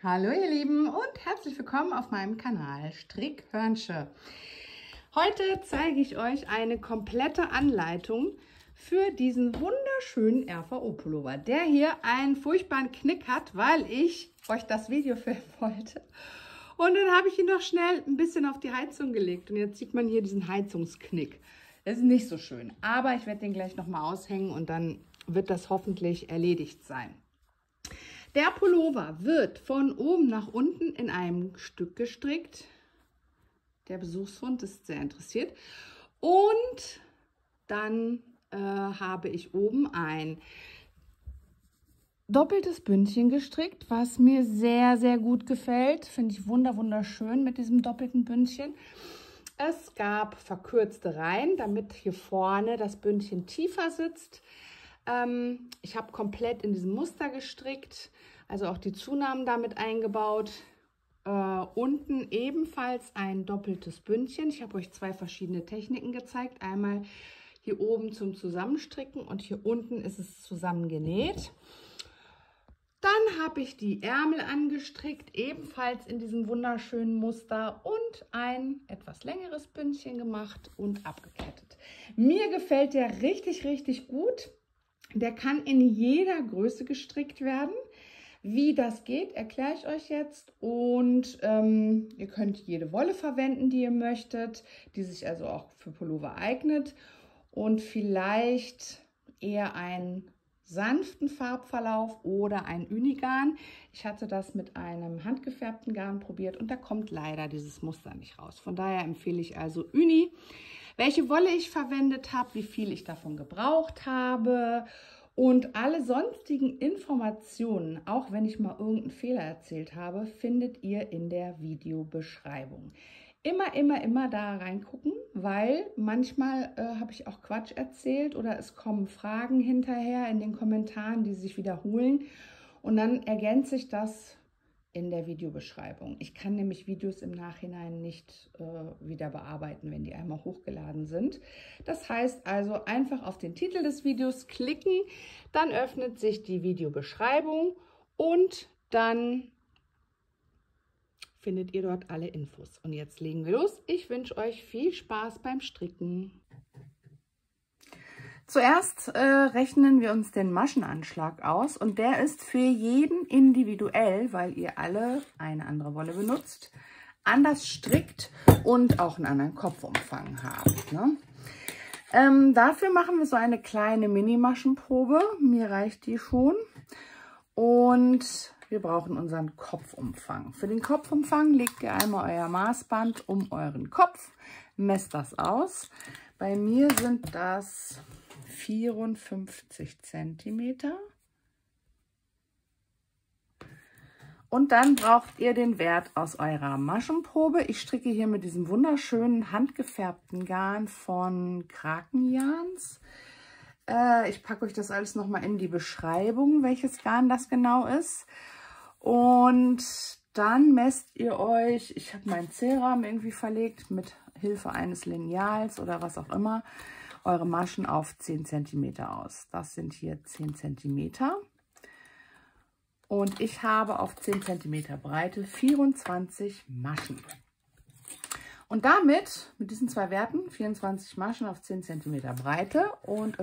Hallo ihr Lieben und herzlich willkommen auf meinem Kanal Strickhörnsche. Heute zeige ich euch eine komplette Anleitung für diesen wunderschönen RVO-Pullover, der hier einen furchtbaren Knick hat, weil ich euch das Video filmen wollte. Und dann habe ich ihn noch schnell ein bisschen auf die Heizung gelegt und jetzt sieht man hier diesen Heizungsknick. Das ist nicht so schön, aber ich werde den gleich nochmal aushängen und dann wird das hoffentlich erledigt sein. Der Pullover wird von oben nach unten in einem Stück gestrickt. Der Besuchshund ist sehr interessiert. Und dann habe ich oben ein doppeltes Bündchen gestrickt, was mir sehr, sehr gut gefällt. Finde ich wunderschön mit diesem doppelten Bündchen. Es gab verkürzte Reihen, damit hier vorne das Bündchen tiefer sitzt. Ich habe komplett in diesem Muster gestrickt, also auch die Zunahmen damit eingebaut. Unten ebenfalls ein doppeltes Bündchen. Ich habe euch zwei verschiedene Techniken gezeigt. Einmal hier oben zum Zusammenstricken und hier unten ist es zusammengenäht. Dann habe ich die Ärmel angestrickt, ebenfalls in diesem wunderschönen Muster und ein etwas längeres Bündchen gemacht und abgekettet. Mir gefällt der richtig gut. Der kann in jeder Größe gestrickt werden. Wie das geht, erkläre ich euch jetzt. Und ihr könnt jede Wolle verwenden, die ihr möchtet, die sich also auch für Pullover eignet. Und vielleicht eher einen sanften Farbverlauf oder ein Unigarn. Ich hatte das mit einem handgefärbten Garn probiert und da kommt leider dieses Muster nicht raus. Von daher empfehle ich also Uni. Welche Wolle ich verwendet habe, wie viel ich davon gebraucht habe und alle sonstigen Informationen, auch wenn ich mal irgendeinen Fehler erzählt habe, findet ihr in der Videobeschreibung. Immer da reingucken, weil manchmal habe ich auch Quatsch erzählt oder es kommen Fragen hinterher in den Kommentaren, die sich wiederholen und dann ergänze ich das in der Videobeschreibung. Ich kann nämlich Videos im Nachhinein nicht wieder bearbeiten, wenn die einmal hochgeladen sind. Das heißt also, einfach auf den Titel des Videos klicken, dann öffnet sich die Videobeschreibung und dann findet ihr dort alle Infos. Und jetzt legen wir los. Ich wünsche euch viel Spaß beim Stricken. Zuerst rechnen wir uns den Maschenanschlag aus und der ist für jeden individuell, weil ihr alle eine andere Wolle benutzt, anders strickt und auch einen anderen Kopfumfang habt, ne? Dafür machen wir so eine kleine Mini-Maschenprobe. Mir reicht die schon. Und wir brauchen unseren Kopfumfang. Für den Kopfumfang legt ihr einmal euer Maßband um euren Kopf, messt das aus. Bei mir sind das 54 cm. Und dann braucht ihr den Wert aus eurer Maschenprobe. Ich stricke hier mit diesem wunderschönen handgefärbten Garn von Krakenjans. Ich packe euch das alles nochmal in die Beschreibung, welches Garn das genau ist. Und dann messt ihr euch, ich habe meinen Zählrahmen irgendwie verlegt, mit Hilfe eines Lineals oder was auch immer, eure Maschen auf 10 cm aus. Das sind hier 10 cm. Und ich habe auf 10 cm Breite 24 Maschen. Und damit, mit diesen zwei Werten, 24 Maschen auf 10 cm Breite und,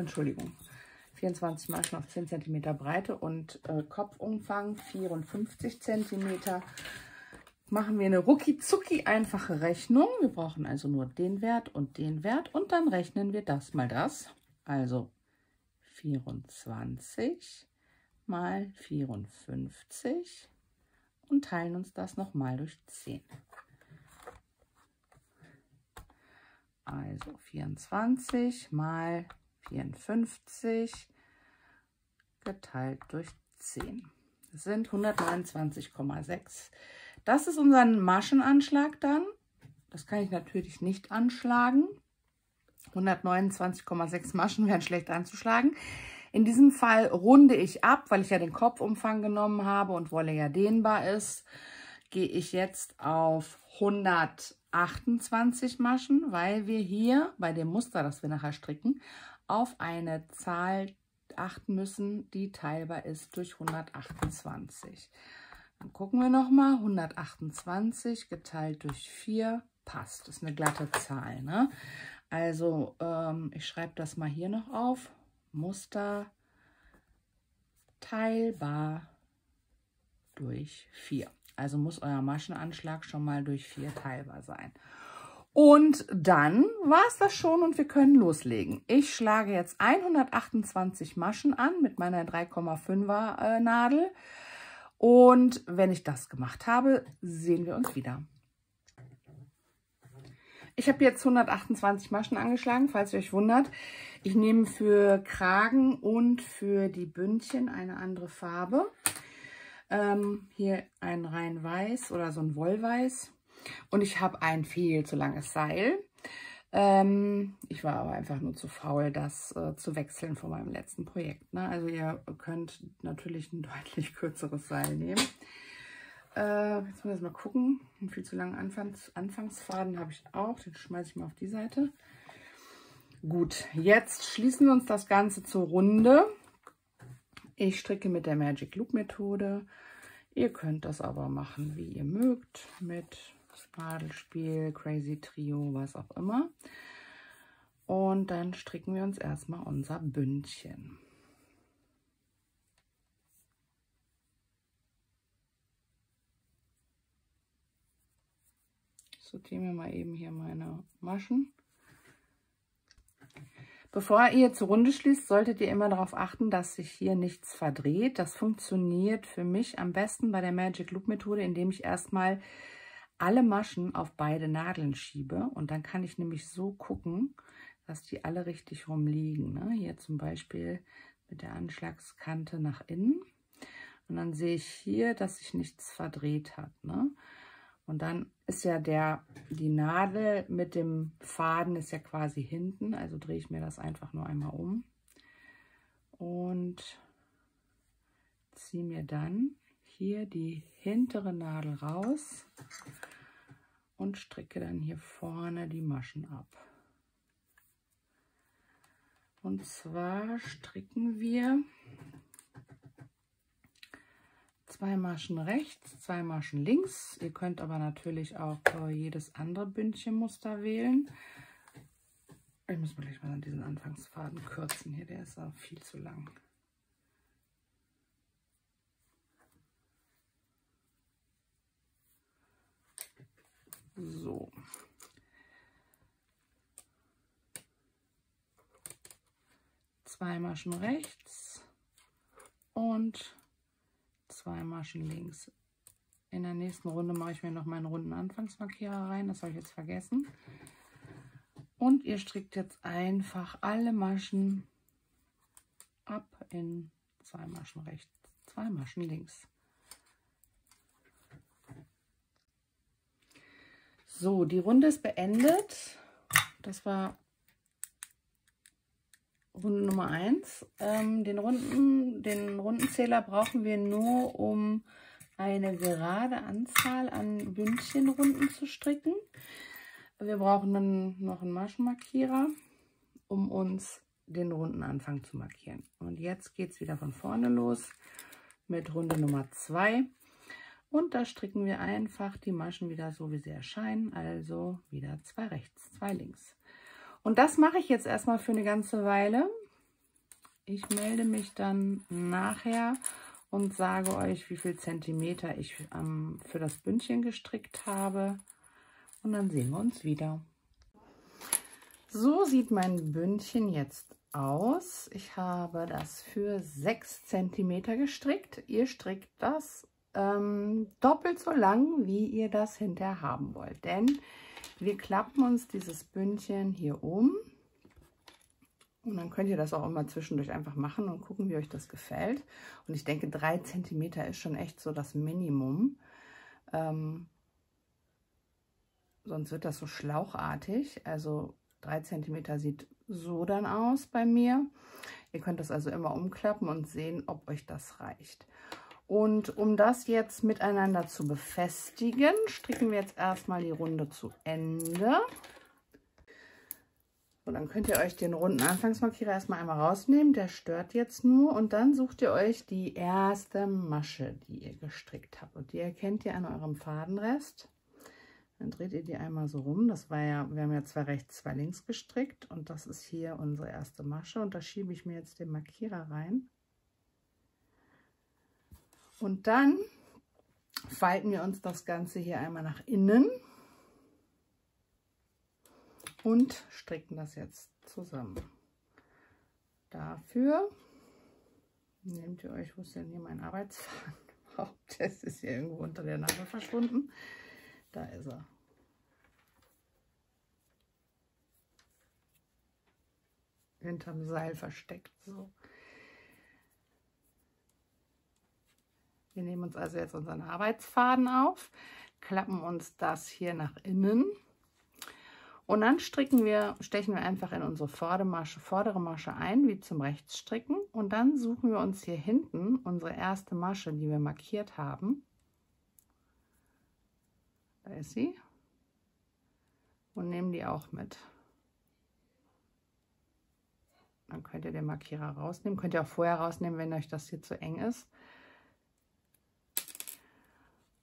24 Maschen auf 10 cm Breite und Kopfumfang 54 cm, machen wir eine rucki-zucki einfache Rechnung. Wir brauchen also nur den Wert und dann rechnen wir das mal das. Also 24 mal 54 und teilen uns das nochmal durch 10. Also 24 mal 54 geteilt durch 10. Das sind 129,6. Das ist unser Maschenanschlag dann. Das kann ich natürlich nicht anschlagen. 129,6 Maschen wären schlecht anzuschlagen. In diesem Fall runde ich ab, weil ich ja den Kopfumfang genommen habe und Wolle ja dehnbar ist. Gehe ich jetzt auf 128 Maschen, weil wir hier bei dem Muster, das wir nachher stricken, auf eine Zahl achten müssen, die teilbar ist durch 128. Dann gucken wir nochmal. 128 geteilt durch 4 passt. Das ist eine glatte Zahl, ne? Also ich schreibe das mal hier noch auf. Muster teilbar durch 4. Also muss euer Maschenanschlag schon mal durch 4 teilbar sein. Und dann war es das schon und wir können loslegen. Ich schlage jetzt 128 Maschen an mit meiner 3,5er Nadel. Und wenn ich das gemacht habe, sehen wir uns wieder. Ich habe jetzt 128 Maschen angeschlagen, falls ihr euch wundert. Ich nehme für Kragen und für die Bündchen eine andere Farbe. Hier ein rein weiß oder so ein Wollweiß. Und ich habe ein viel zu langes Seil. Ich war aber einfach nur zu faul, das zu wechseln von meinem letzten Projekt, ne? Also ihr könnt natürlich ein deutlich kürzeres Seil nehmen. Jetzt muss ich mal gucken. Einen viel zu langen Anfangsfaden habe ich auch. Den schmeiße ich mal auf die Seite. Gut, jetzt schließen wir uns das Ganze zur Runde. Ich stricke mit der Magic Loop Methode. Ihr könnt das aber machen, wie ihr mögt, mit Nadelspiel, Crazy Trio, was auch immer. Und dann stricken wir uns erstmal unser Bündchen. Ich sortiere mir mal eben hier meine Maschen. Bevor ihr zur Runde schließt, solltet ihr immer darauf achten, dass sich hier nichts verdreht. Das funktioniert für mich am besten bei der Magic Loop Methode, indem ich erstmal alle Maschen auf beide Nadeln schiebe. Und dann kann ich nämlich so gucken, dass die alle richtig rumliegen, ne? Hier zum Beispiel mit der Anschlagskante nach innen. Und dann sehe ich hier, dass sich nichts verdreht hat, ne? Und dann ist ja die Nadel mit dem Faden ist ja quasi hinten, also drehe ich mir das einfach nur einmal um und ziehe mir dann hier die hintere Nadel raus und stricke dann hier vorne die Maschen ab. Und zwar stricken wir 2 Maschen rechts, 2 Maschen links. Ihr könnt aber natürlich auch jedes andere Bündchenmuster wählen. Ich muss mir gleich mal diesen Anfangsfaden kürzen hier, der ist auch viel zu lang. So. Zwei Maschen rechts und 2 Maschen links. In der nächsten Runde mache ich mir noch meinen runden Anfangsmarkierer rein. Das habe ich jetzt vergessen. Und ihr strickt jetzt einfach alle Maschen ab in 2 Maschen rechts, 2 Maschen links. So, die Runde ist beendet. Das war Runde Nummer 1. Den Rundenzähler brauchen wir nur, um eine gerade Anzahl an Bündchenrunden zu stricken. Wir brauchen dann noch einen Maschenmarkierer, um uns den Rundenanfang zu markieren. Und jetzt geht es wieder von vorne los mit Runde Nummer 2. Und da stricken wir einfach die Maschen wieder so, wie sie erscheinen. Also wieder 2 rechts, 2 links. Und das mache ich jetzt erstmal für eine ganze Weile. Ich melde mich dann nachher und sage euch, wie viel Zentimeter ich für das Bündchen gestrickt habe. Und dann sehen wir uns wieder. So sieht mein Bündchen jetzt aus. Ich habe das für 6 cm gestrickt. Ihr strickt das doppelt so lang, wie ihr das hinterher haben wollt. Denn wir klappen uns dieses Bündchen hier um und dann könnt ihr das auch immer zwischendurch einfach machen und gucken, wie euch das gefällt. Und ich denke, 3 cm ist schon echt so das Minimum. Sonst wird das so schlauchartig. Also 3 cm sieht so dann aus bei mir. Ihr könnt das also immer umklappen und sehen, ob euch das reicht. Und um das jetzt miteinander zu befestigen, stricken wir jetzt erstmal die Runde zu Ende. So, dann könnt ihr euch den runden Anfangsmarkierer erstmal einmal rausnehmen. Der stört jetzt nur. Und dann sucht ihr euch die erste Masche, die ihr gestrickt habt. Und die erkennt ihr an eurem Fadenrest. Dann dreht ihr die einmal so rum. Das war ja, wir haben ja zwei rechts, zwei links gestrickt. Und das ist hier unsere erste Masche. Und da schiebe ich mir jetzt den Markierer rein. Und dann falten wir uns das Ganze hier einmal nach innen und stricken das jetzt zusammen. Dafür nehmt ihr euch, wo ist denn hier mein Arbeitsfaden? Das ist hier irgendwo unter der Nadel verschwunden. Da ist er. Hinterm Seil versteckt, so. Wir nehmen uns also jetzt unseren Arbeitsfaden auf, klappen uns das hier nach innen und dann stechen wir einfach in unsere vordere Masche ein, wie zum Rechtsstricken, und dann suchen wir uns hier hinten unsere erste Masche, die wir markiert haben. Da ist sie. Und nehmen die auch mit. Dann könnt ihr den Markierer rausnehmen, könnt ihr auch vorher rausnehmen, wenn euch das hier zu eng ist.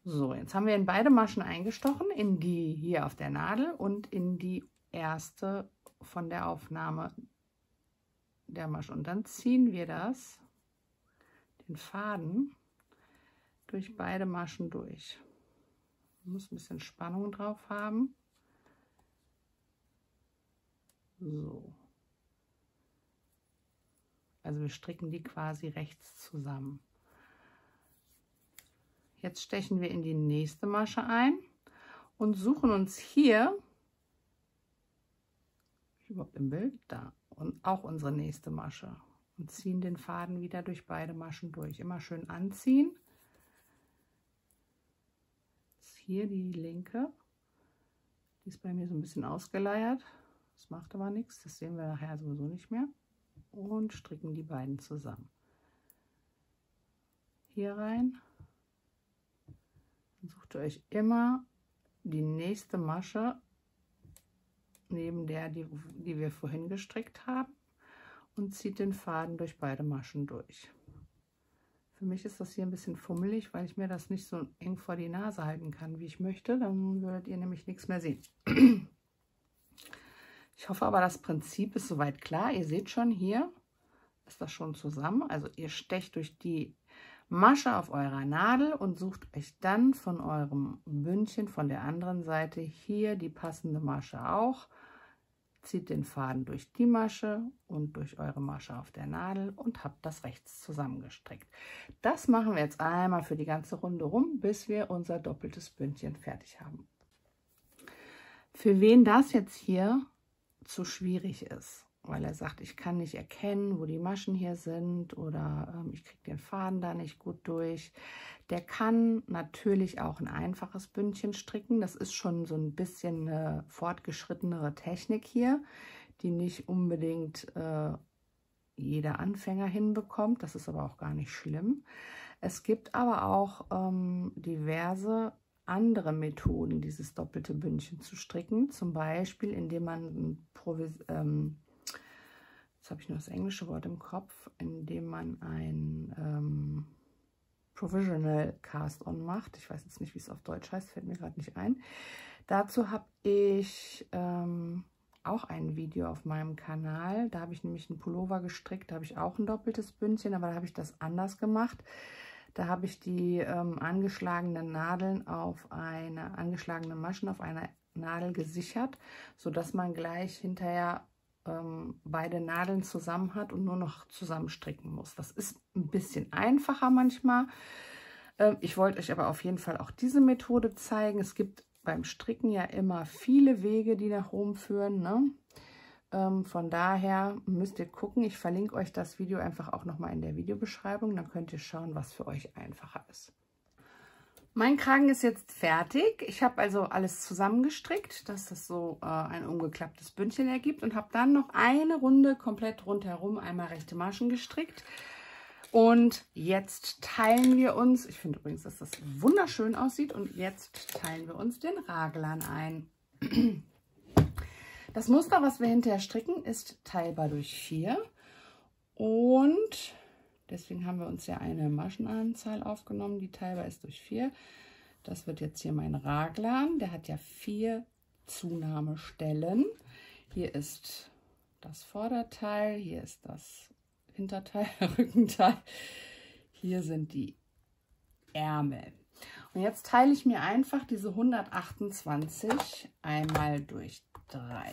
So, jetzt haben wir in beide Maschen eingestochen, in die hier auf der Nadel und in die erste von der Aufnahme der Masche. Und dann ziehen wir den Faden durch beide Maschen durch. Man muss ein bisschen Spannung drauf haben. So. Also wir stricken die quasi rechts zusammen. Jetzt stechen wir in die nächste Masche ein und suchen uns hier, überhaupt im Bild, da, und auch unsere nächste Masche und ziehen den Faden wieder durch beide Maschen durch. Immer schön anziehen. Jetzt hier die linke, die ist bei mir so ein bisschen ausgeleiert, das macht aber nichts, das sehen wir nachher sowieso nicht mehr, und stricken die beiden zusammen. Hier rein. Sucht euch immer die nächste Masche neben der, die wir vorhin gestrickt haben, und zieht den Faden durch beide Maschen durch. Für mich ist das hier ein bisschen fummelig, weil ich mir das nicht so eng vor die Nase halten kann, wie ich möchte. Dann würdet ihr nämlich nichts mehr sehen. Ich hoffe aber, das Prinzip ist soweit klar. Ihr seht schon, hier ist das schon zusammen. Also ihr stecht durch die Masche auf eurer Nadel und sucht euch dann von eurem Bündchen von der anderen Seite hier die passende Masche auch, zieht den Faden durch die Masche und durch eure Masche auf der Nadel und habt das rechts zusammengestrickt. Das machen wir jetzt einmal für die ganze Runde rum, bis wir unser doppeltes Bündchen fertig haben. Für wen das jetzt hier zu schwierig ist, weil er sagt, ich kann nicht erkennen, wo die Maschen hier sind, oder ich kriege den Faden da nicht gut durch. Der kann natürlich auch ein einfaches Bündchen stricken. Das ist schon so ein bisschen eine fortgeschrittenere Technik hier, die nicht unbedingt jeder Anfänger hinbekommt. Das ist aber auch gar nicht schlimm. Es gibt aber auch diverse andere Methoden, dieses doppelte Bündchen zu stricken. Zum Beispiel, indem man jetzt habe ich nur das englische Wort im Kopf, indem man ein Provisional Cast-On macht. Ich weiß jetzt nicht, wie es auf Deutsch heißt, fällt mir gerade nicht ein. Dazu habe ich auch ein Video auf meinem Kanal. Da habe ich nämlich einen Pullover gestrickt, da habe ich auch ein doppeltes Bündchen, aber da habe ich das anders gemacht. Da habe ich die angeschlagenen Nadeln auf eine angeschlagene Maschen auf einer Nadel gesichert, sodass man gleich hinterher beide Nadeln zusammen hat und nur noch zusammen stricken muss. Das ist ein bisschen einfacher manchmal. Ich wollte euch aber auf jeden Fall auch diese Methode zeigen. Es gibt beim Stricken ja immer viele Wege, die nach Rom führen, ne? Von daher müsst ihr gucken. Ich verlinke euch das Video einfach auch nochmal in der Videobeschreibung. Dann könnt ihr schauen, was für euch einfacher ist. Mein Kragen ist jetzt fertig. Ich habe also alles zusammengestrickt, dass das so ein umgeklapptes Bündchen ergibt, und habe dann noch eine Runde komplett rundherum einmal rechte Maschen gestrickt. Und jetzt teilen wir uns, ich finde übrigens, dass das wunderschön aussieht, und jetzt teilen wir uns den Raglan ein. Das Muster, was wir hinterher stricken, ist teilbar durch 4 und deswegen haben wir uns ja eine Maschenanzahl aufgenommen, die teilbar ist durch 4. Das wird jetzt hier mein Raglan, der hat ja 4 Zunahmestellen. Hier ist das Vorderteil, hier ist das Hinterteil, Rückenteil, hier sind die Ärmel. Und jetzt teile ich mir einfach diese 128 einmal durch 3.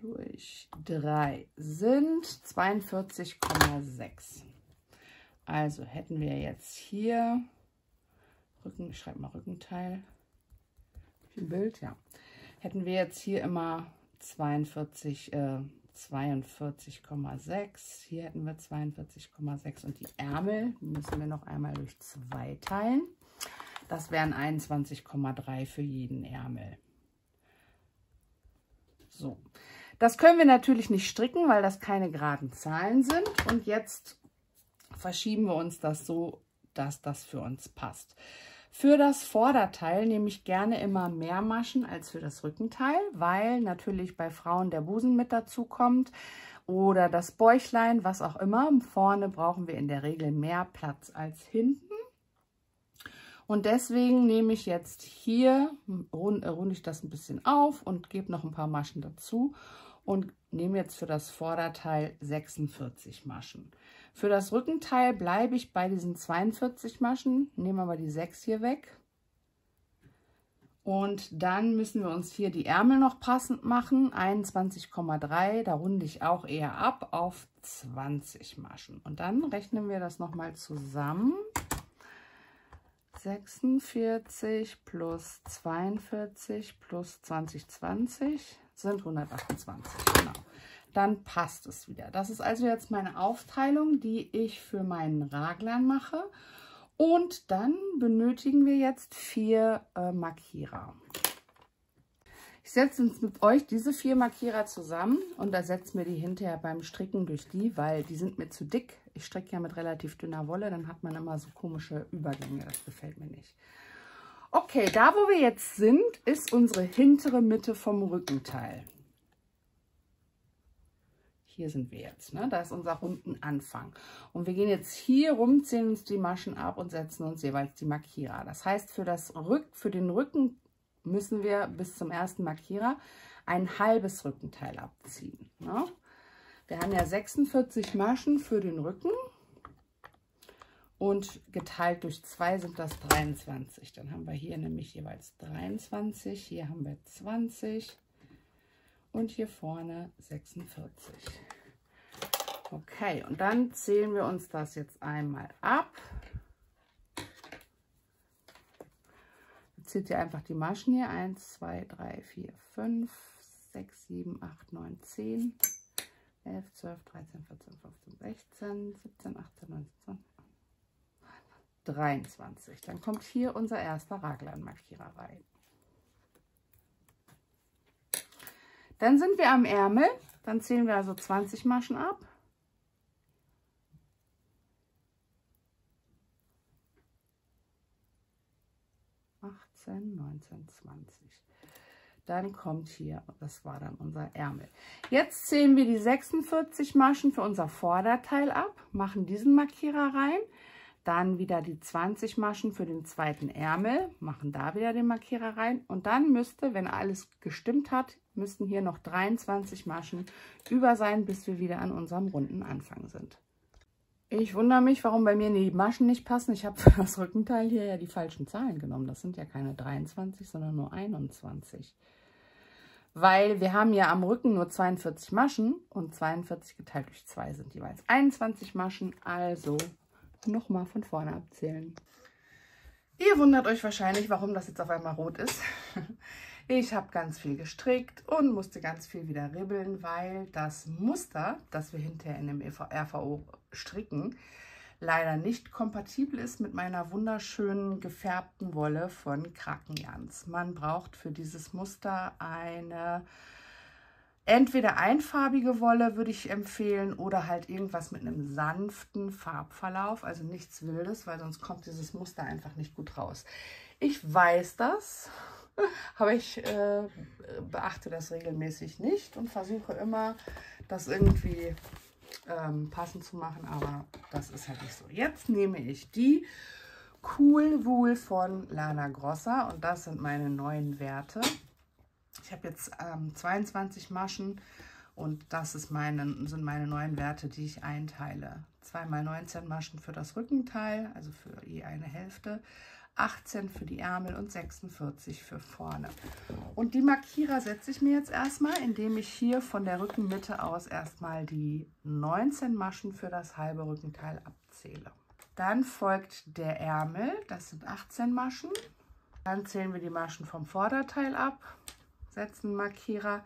Durch 3 sind 42,6. Also hätten wir jetzt hier Rücken, ich schreibe mal Rückenteil im Bild, ja. Hätten wir jetzt hier immer 42,6, hier hätten wir 42,6 und die Ärmel müssen wir noch einmal durch 2 teilen. Das wären 21,3 für jeden Ärmel. So, das können wir natürlich nicht stricken, weil das keine geraden Zahlen sind. Und jetzt verschieben wir uns das so, dass das für uns passt. Für das Vorderteil nehme ich gerne immer mehr Maschen als für das Rückenteil, weil natürlich bei Frauen der Busen mit dazu kommt oder das Bäuchlein, was auch immer. Vorne brauchen wir in der Regel mehr Platz als hinten. Und deswegen nehme ich jetzt hier, runde ich das ein bisschen auf und gebe noch ein paar Maschen dazu und nehme jetzt für das Vorderteil 46 Maschen. Für das Rückenteil bleibe ich bei diesen 42 Maschen, nehme aber die 6 hier weg. Und dann müssen wir uns hier die Ärmel noch passend machen, 21,3, da runde ich auch eher ab auf 20 Maschen. Und dann rechnen wir das nochmal zusammen. 46 plus 42 plus 20, 20 sind 128, genau. Dann passt es wieder. Das ist also jetzt meine Aufteilung, die ich für meinen Raglan mache. Und dann benötigen wir jetzt 4 Markierer. Ich setze jetzt mit euch diese 4 Markierer zusammen und ersetze mir die hinterher beim Stricken durch die, weil die sind mir zu dick. Ich stricke ja mit relativ dünner Wolle, dann hat man immer so komische Übergänge. Das gefällt mir nicht. Okay, da wo wir jetzt sind, ist unsere hintere Mitte vom Rückenteil. Hier sind wir jetzt, ne? Da ist unser runden Anfang. Und wir gehen jetzt hier rum, ziehen uns die Maschen ab und setzen uns jeweils die Markierer. Das heißt, für den Rücken müssen wir bis zum ersten Markierer ein halbes Rückenteil abziehen. Ne? Wir haben ja 46 Maschen für den Rücken und geteilt durch 2 sind das 23. Dann haben wir hier nämlich jeweils 23, hier haben wir 20. Und hier vorne 46. Okay, und dann zählen wir uns das jetzt einmal ab. Jetzt zieht ihr einfach die Maschen hier. 1, 2, 3, 4, 5, 6, 7, 8, 9, 10, 11, 12, 13, 14, 15, 16, 17, 18, 19, 20, 23. Dann kommt hier unser erster Raglan-Markierer rein. Dann sind wir am Ärmel, dann ziehen wir also 20 Maschen ab. Achtzehn, 19, 20. Dann kommt hier, das war dann unser Ärmel. Jetzt ziehen wir die 46 Maschen für unser Vorderteil ab, machen diesen Markierer rein. Dann wieder die 20 Maschen für den zweiten Ärmel, machen da wieder den Markierer rein. Und dann müsste, wenn alles gestimmt hat, müssten hier noch 23 Maschen über sein, bis wir wieder an unserem runden Anfang sind. Ich wundere mich, warum bei mir die Maschen nicht passen. Ich habe für das Rückenteil hier ja die falschen Zahlen genommen. Das sind ja keine 23, sondern nur 21. Weil wir haben ja am Rücken nur 42 Maschen und 42 geteilt durch 2 sind jeweils 21 Maschen. Also nochmal von vorne abzählen. Ihr wundert euch wahrscheinlich, warum das jetzt auf einmal rot ist. Ich habe ganz viel gestrickt und musste ganz viel wieder ribbeln, weil das Muster, das wir hinterher in dem RVO stricken, leider nicht kompatibel ist mit meiner wunderschönen gefärbten Wolle von Krakenjans. Man braucht für dieses Muster eine entweder einfarbige Wolle, würde ich empfehlen, oder halt irgendwas mit einem sanften Farbverlauf, also nichts Wildes, weil sonst kommt dieses Muster einfach nicht gut raus. Ich weiß das, Aber ich beachte das regelmäßig nicht und versuche immer, das irgendwie passend zu machen, aber das ist halt nicht so. Jetzt nehme ich die Cool Wool von Lana Grossa und das sind meine neuen Werte. Ich habe jetzt 22 Maschen und das ist sind meine neuen Werte, die ich einteile. 2x19 Maschen für das Rückenteil, also für je eine Hälfte, 18 für die Ärmel und 46 für vorne. Und die Markierer setze ich mir jetzt erstmal, indem ich hier von der Rückenmitte aus erstmal die 19 Maschen für das halbe Rückenteil abzähle. Dann folgt der Ärmel, das sind 18 Maschen. Dann zählen wir die Maschen vom Vorderteil ab, setzen Markierer,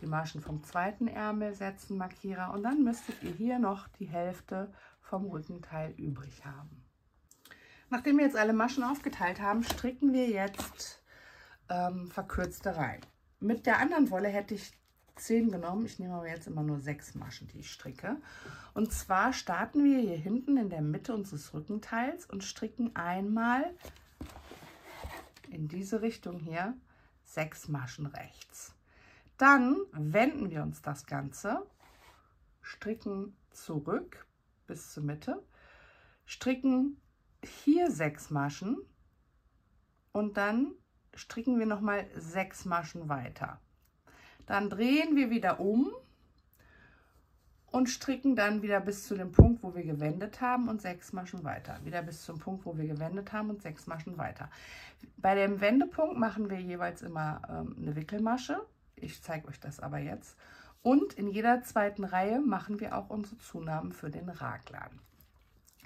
die Maschen vom zweiten Ärmel setzen Markierer und dann müsstet ihr hier noch die Hälfte vom Rückenteil übrig haben. Nachdem wir jetzt alle Maschen aufgeteilt haben, stricken wir jetzt verkürzte Reihen. Mit der anderen Wolle hätte ich 10 genommen. Ich nehme aber jetzt immer nur 6 Maschen, die ich stricke. Und zwar starten wir hier hinten in der Mitte unseres Rückenteils und stricken einmal in diese Richtung hier 6 Maschen rechts. Dann wenden wir uns das Ganze, stricken zurück bis zur Mitte, stricken hier 6 Maschen und dann stricken wir nochmal 6 Maschen weiter. Dann drehen wir wieder um und stricken dann wieder bis zu dem Punkt, wo wir gewendet haben und 6 Maschen weiter. Wieder bis zum Punkt, wo wir gewendet haben und 6 Maschen weiter. Bei dem Wendepunkt machen wir jeweils immer eine Wickelmasche. Ich zeige euch das aber jetzt. Und in jeder zweiten Reihe machen wir auch unsere Zunahmen für den Raglan.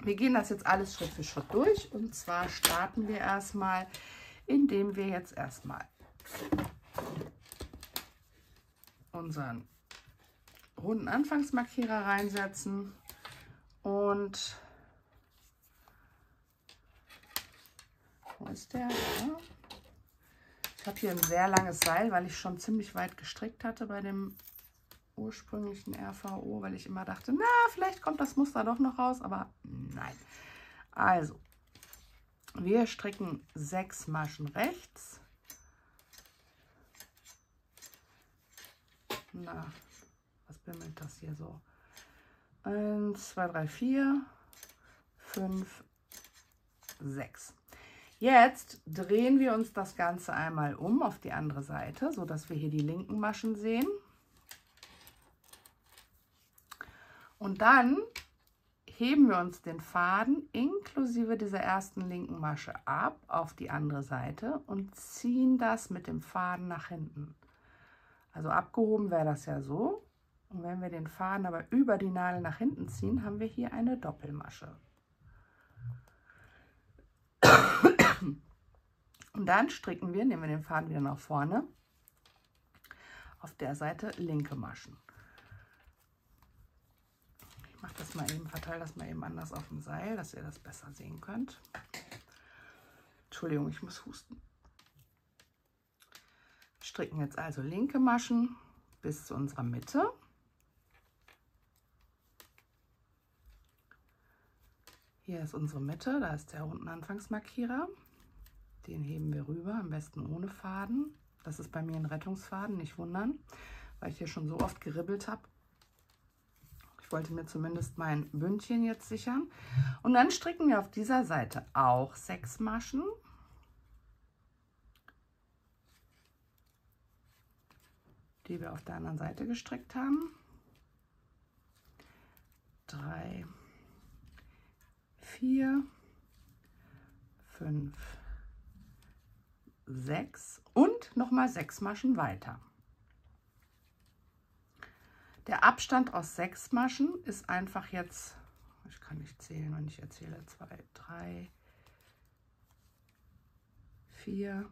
Wir gehen das jetzt alles Schritt für Schritt durch und zwar starten wir erstmal, indem wir jetzt erstmal unseren runden Anfangsmarkierer reinsetzen und wo ist der? Ja. Ich habe hier ein sehr langes Seil, weil ich schon ziemlich weit gestrickt hatte bei dem ursprünglichen RVO, weil ich immer dachte, na, vielleicht kommt das Muster doch noch raus, aber nein. Also, wir stricken 6 Maschen rechts. Na, was bimmelt das hier so? 1, 2, 3, 4, 5, 6. Jetzt drehen wir uns das Ganze einmal um auf die andere Seite, so dass wir hier die linken Maschen sehen. Und dann heben wir uns den Faden inklusive dieser ersten linken Masche ab auf die andere Seite und ziehen das mit dem Faden nach hinten. Also abgehoben wäre das ja so. Und wenn wir den Faden aber über die Nadel nach hinten ziehen, haben wir hier eine Doppelmasche. Und dann stricken wir, nehmen wir den Faden wieder nach vorne, auf der Seite linke Maschen. Macht das mal eben, verteile das mal eben anders auf dem Seil, dass ihr das besser sehen könnt. Entschuldigung, ich muss husten. Stricken jetzt also linke Maschen bis zu unserer Mitte. Hier ist unsere Mitte, da ist der runden Anfangsmarkierer. Den heben wir rüber, am besten ohne Faden. Das ist bei mir ein Rettungsfaden, nicht wundern, weil ich hier schon so oft geribbelt habe. Ich wollte mir zumindest mein Bündchen jetzt sichern. Und dann stricken wir auf dieser Seite auch 6 Maschen. Die wir auf der anderen Seite gestrickt haben. 3, 4, 5, 6 und nochmal 6 Maschen weiter. Der Abstand aus 6 Maschen ist einfach jetzt, ich kann nicht zählen, wenn ich erzähle, 2, 3, 4,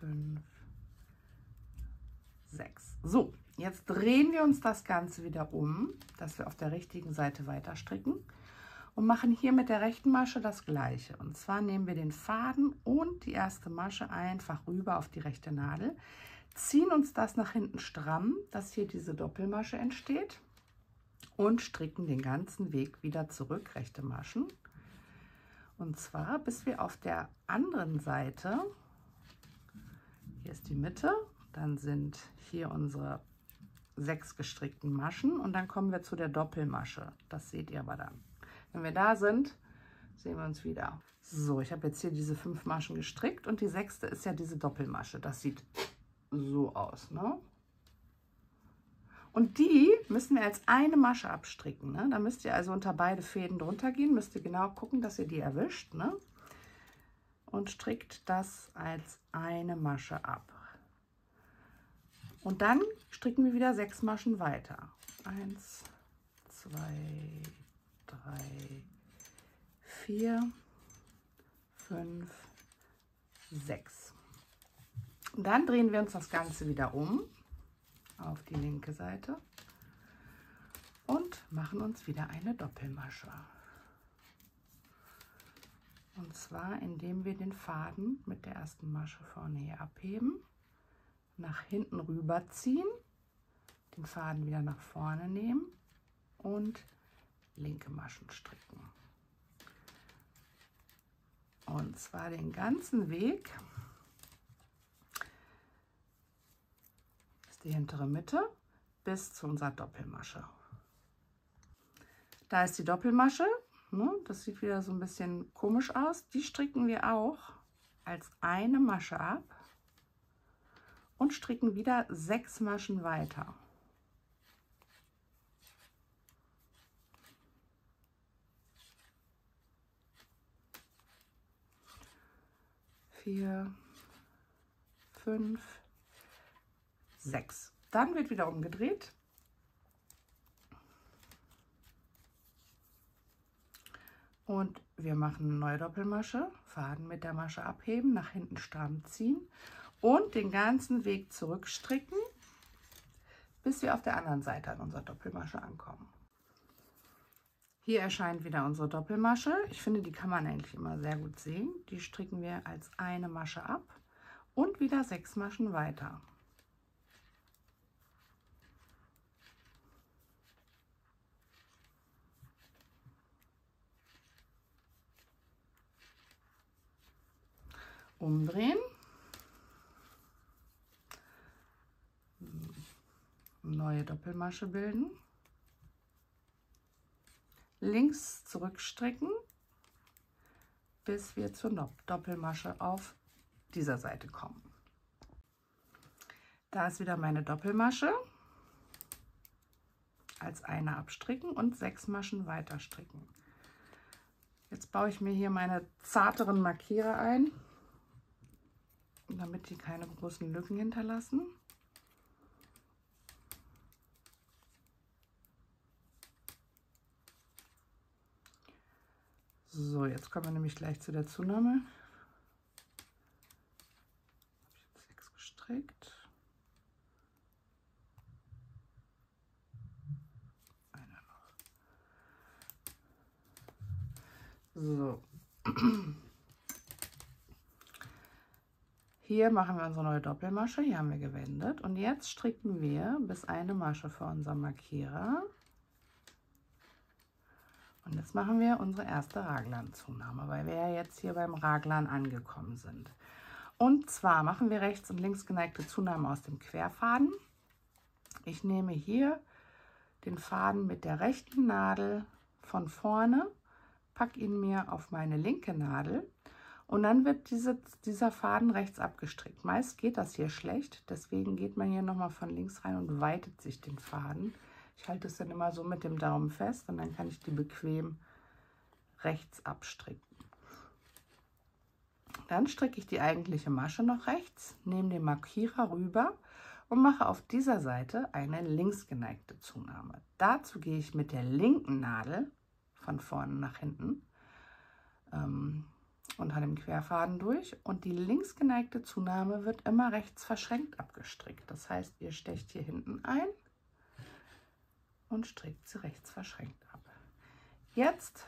5, 6. So, jetzt drehen wir uns das Ganze wieder um, dass wir auf der richtigen Seite weiter stricken und machen hier mit der rechten Masche das Gleiche. Und zwar nehmen wir den Faden und die erste Masche einfach rüber auf die rechte Nadel, ziehen uns das nach hinten stramm, dass hier diese Doppelmasche entsteht und stricken den ganzen Weg wieder zurück, rechte Maschen. Und zwar, bis wir auf der anderen Seite, hier ist die Mitte, dann sind hier unsere 6 gestrickten Maschen und dann kommen wir zu der Doppelmasche. Das seht ihr aber dann. Wenn wir da sind, sehen wir uns wieder. So, ich habe jetzt hier diese 5 Maschen gestrickt und die 6. ist ja diese Doppelmasche. Das sieht so aus, ne? Und die müssen wir als eine Masche abstricken, ne? Da müsst ihr also unter beide Fäden drunter gehen, müsst ihr genau gucken, dass ihr die erwischt, ne? Und strickt das als eine Masche ab. Und dann stricken wir wieder 6 Maschen weiter. 1, 2, 3, 4, 5, 6. Und dann drehen wir uns das Ganze wieder um auf die linke Seite und machen uns wieder eine Doppelmasche. Und zwar, indem wir den Faden mit der ersten Masche vorne hier abheben, nach hinten rüberziehen, den Faden wieder nach vorne nehmen und linke Maschen stricken. Und zwar den ganzen Weg, das ist die hintere Mitte, bis zu unserer Doppelmasche. Da ist die Doppelmasche, ne? Das sieht wieder so ein bisschen komisch aus. Die stricken wir auch als eine Masche ab und stricken wieder 6 Maschen weiter. Hier 5, 6. Dann wird wieder umgedreht und wir machen eine neue Doppelmasche, Faden mit der Masche abheben, nach hinten stramm ziehen und den ganzen Weg zurückstricken, bis wir auf der anderen Seite an unserer Doppelmasche ankommen. Hier erscheint wieder unsere Doppelmasche. Ich finde, die kann man eigentlich immer sehr gut sehen. Die stricken wir als eine Masche ab und wieder 6 Maschen weiter. Umdrehen. Neue Doppelmasche bilden. Links zurückstrecken, bis wir zur Doppelmasche auf dieser Seite kommen. Da ist wieder meine Doppelmasche. Als eine abstricken und 6 Maschen weiter stricken. Jetzt baue ich mir hier meine zarteren Markierer ein, damit die keine großen Lücken hinterlassen. So, jetzt kommen wir nämlich gleich zu der Zunahme. Habe ich jetzt 6 gestrickt. Einer noch. So. Hier machen wir unsere neue Doppelmasche. Hier haben wir gewendet. Und jetzt stricken wir bis eine Masche vor unserem Markierer. Und jetzt machen wir unsere erste Raglan-Zunahme, weil wir ja jetzt hier beim Raglan angekommen sind. Und zwar machen wir rechts und links geneigte Zunahmen aus dem Querfaden. Ich nehme hier den Faden mit der rechten Nadel von vorne, packe ihn mir auf meine linke Nadel und dann wird dieser Faden rechts abgestrickt. Meist geht das hier schlecht, deswegen geht man hier nochmal von links rein und weitet sich den Faden. Ich halte es dann immer so mit dem Daumen fest und dann kann ich die bequem rechts abstricken. Dann stricke ich die eigentliche Masche noch rechts, nehme den Markierer rüber und mache auf dieser Seite eine links geneigte Zunahme. Dazu gehe ich mit der linken Nadel von vorne nach hinten unter dem Querfaden durch und die links geneigte Zunahme wird immer rechts verschränkt abgestrickt. Das heißt, ihr stecht hier hinten ein und strickt sie rechts verschränkt ab. Jetzt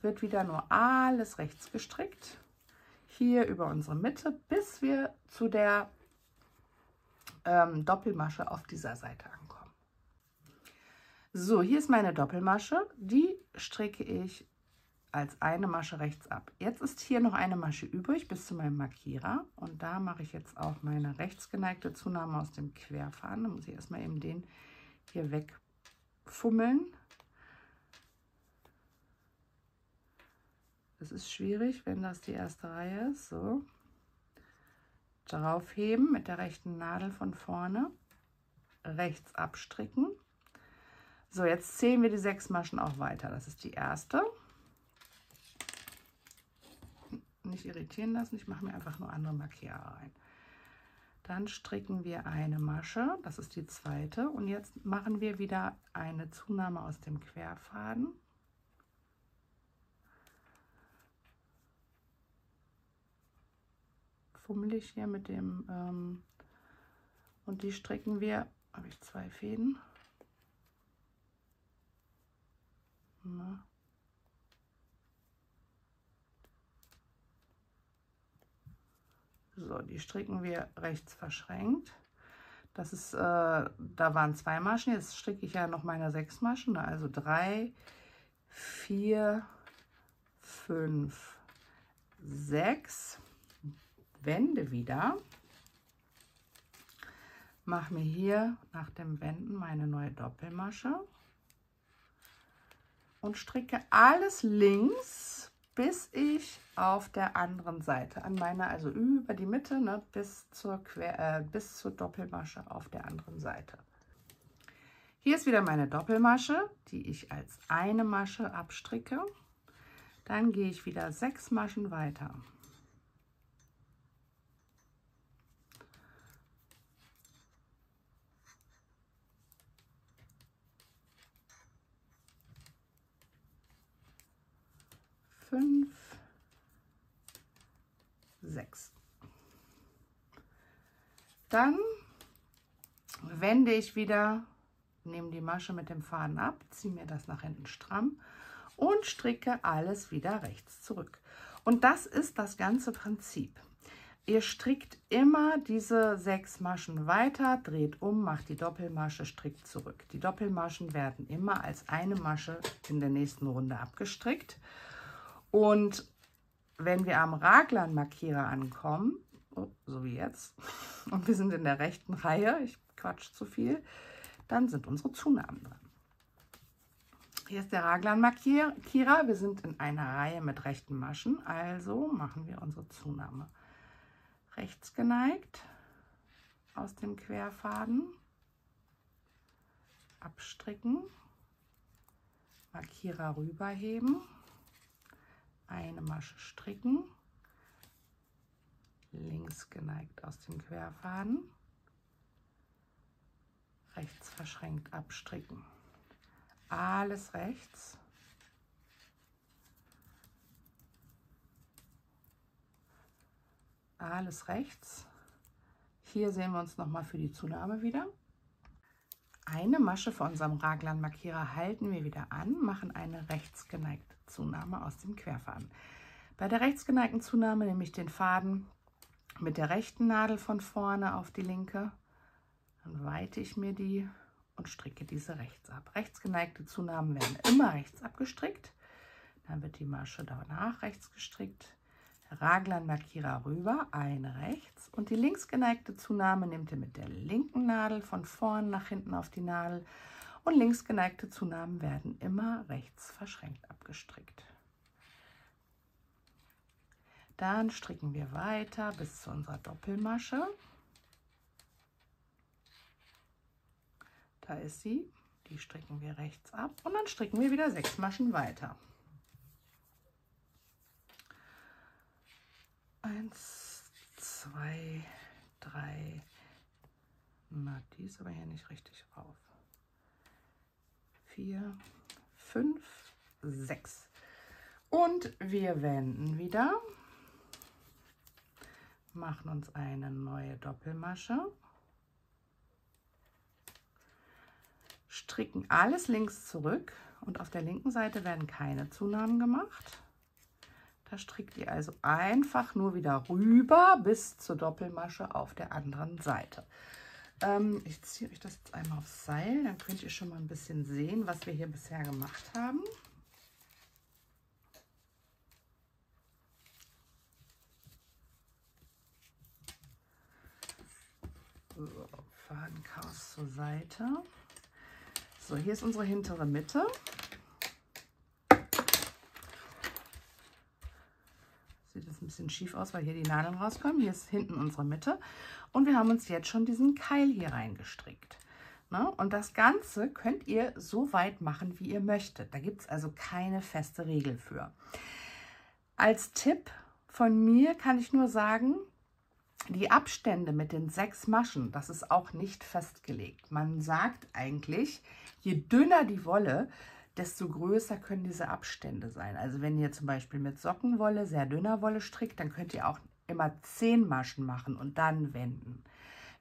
wird wieder nur alles rechts gestrickt, hier über unsere Mitte, bis wir zu der Doppelmasche auf dieser Seite ankommen. So, hier ist meine Doppelmasche, die stricke ich als eine Masche rechts ab. Jetzt ist hier noch eine Masche übrig bis zu meinem Markierer und da mache ich jetzt auch meine rechtsgeneigte Zunahme aus dem Querfaden. Da muss ich erstmal eben den hier wegfummeln. Das ist schwierig, wenn das die erste Reihe ist. So. Draufheben mit der rechten Nadel von vorne, rechts abstricken. So, jetzt zählen wir die 6 Maschen auch weiter. Das ist die erste. Nicht irritieren lassen, ich mache mir einfach nur andere Markierer rein. Dann stricken wir eine Masche, das ist die zweite. Und jetzt machen wir wieder eine Zunahme aus dem Querfaden. Fummel ich hier mit dem und die stricken wir, habe ich 2 Fäden. Na. So, die stricken wir rechts verschränkt. Das ist, da waren 2 Maschen, jetzt stricke ich ja noch meine 6 Maschen, also 3, 4, 5, 6. Wende wieder, mache mir hier nach dem Wenden meine neue Doppelmasche und stricke alles links, bis ich auf der anderen Seite an meiner, also über die Mitte, ne, bis zur Doppelmasche auf der anderen Seite. Hier ist wieder meine Doppelmasche, die ich als eine Masche abstricke. Dann gehe ich wieder 6 Maschen weiter. Dann wende ich wieder, nehme die Masche mit dem Faden ab, ziehe mir das nach hinten stramm und stricke alles wieder rechts zurück. Und das ist das ganze Prinzip. Ihr strickt immer diese 6 Maschen weiter, dreht um, macht die Doppelmasche, strickt zurück. Die Doppelmaschen werden immer als eine Masche in der nächsten Runde abgestrickt. Und wenn wir am Raglan-Markierer ankommen, so wie jetzt, und wir sind in der rechten Reihe, ich quatsch zu viel, dann sind unsere Zunahmen dran. Hier ist der Raglan-Markierer, wir sind in einer Reihe mit rechten Maschen, also machen wir unsere Zunahme rechts geneigt aus dem Querfaden, abstricken, Markierer rüberheben. Eine Masche stricken, links geneigt aus dem Querfaden, rechts verschränkt abstricken, alles rechts, alles rechts. Hier sehen wir uns nochmal für die Zunahme wieder. Eine Masche von unserem Raglan-Markierer halten wir wieder an, machen eine rechts geneigte Zunahme aus dem Querfaden. Bei der rechts geneigten Zunahme nehme ich den Faden mit der rechten Nadel von vorne auf die linke, dann weite ich mir die und stricke diese rechts ab. Rechts geneigte Zunahmen werden immer rechts abgestrickt, dann wird die Masche danach rechts gestrickt, Raglan-Markierer rüber, eine rechts und die links geneigte Zunahme nehmt ihr mit der linken Nadel von vorn nach hinten auf die Nadel und links geneigte Zunahmen werden immer rechts verschränkt abgestrickt. Dann stricken wir weiter bis zu unserer Doppelmasche. Da ist sie, die stricken wir rechts ab und dann stricken wir wieder 6 Maschen weiter. 1, 2, 3, na, die ist aber hier nicht richtig rauf. 4, 5, 6. Und wir wenden wieder, machen uns eine neue Doppelmasche, stricken alles links zurück und auf der linken Seite werden keine Zunahmen gemacht. Da strickt ihr also einfach nur wieder rüber bis zur Doppelmasche auf der anderen Seite. Ich ziehe euch das jetzt einmal aufs Seil, dann könnt ihr schon mal ein bisschen sehen, was wir hier bisher gemacht haben. Fadenchaos zur Seite. So, hier ist unsere hintere Mitte. Sieht jetzt ein bisschen schief aus, weil hier die Nadeln rauskommen. Hier ist hinten unsere Mitte. Und wir haben uns jetzt schon diesen Keil hier reingestrickt. Ne? Und das Ganze könnt ihr so weit machen, wie ihr möchtet. Da gibt es also keine feste Regel für. Als Tipp von mir kann ich nur sagen, die Abstände mit den 6 Maschen, das ist auch nicht festgelegt. Man sagt eigentlich, je dünner die Wolle, desto größer können diese Abstände sein. Also wenn ihr zum Beispiel mit Sockenwolle, sehr dünner Wolle strickt, dann könnt ihr auch immer 10 Maschen machen und dann wenden.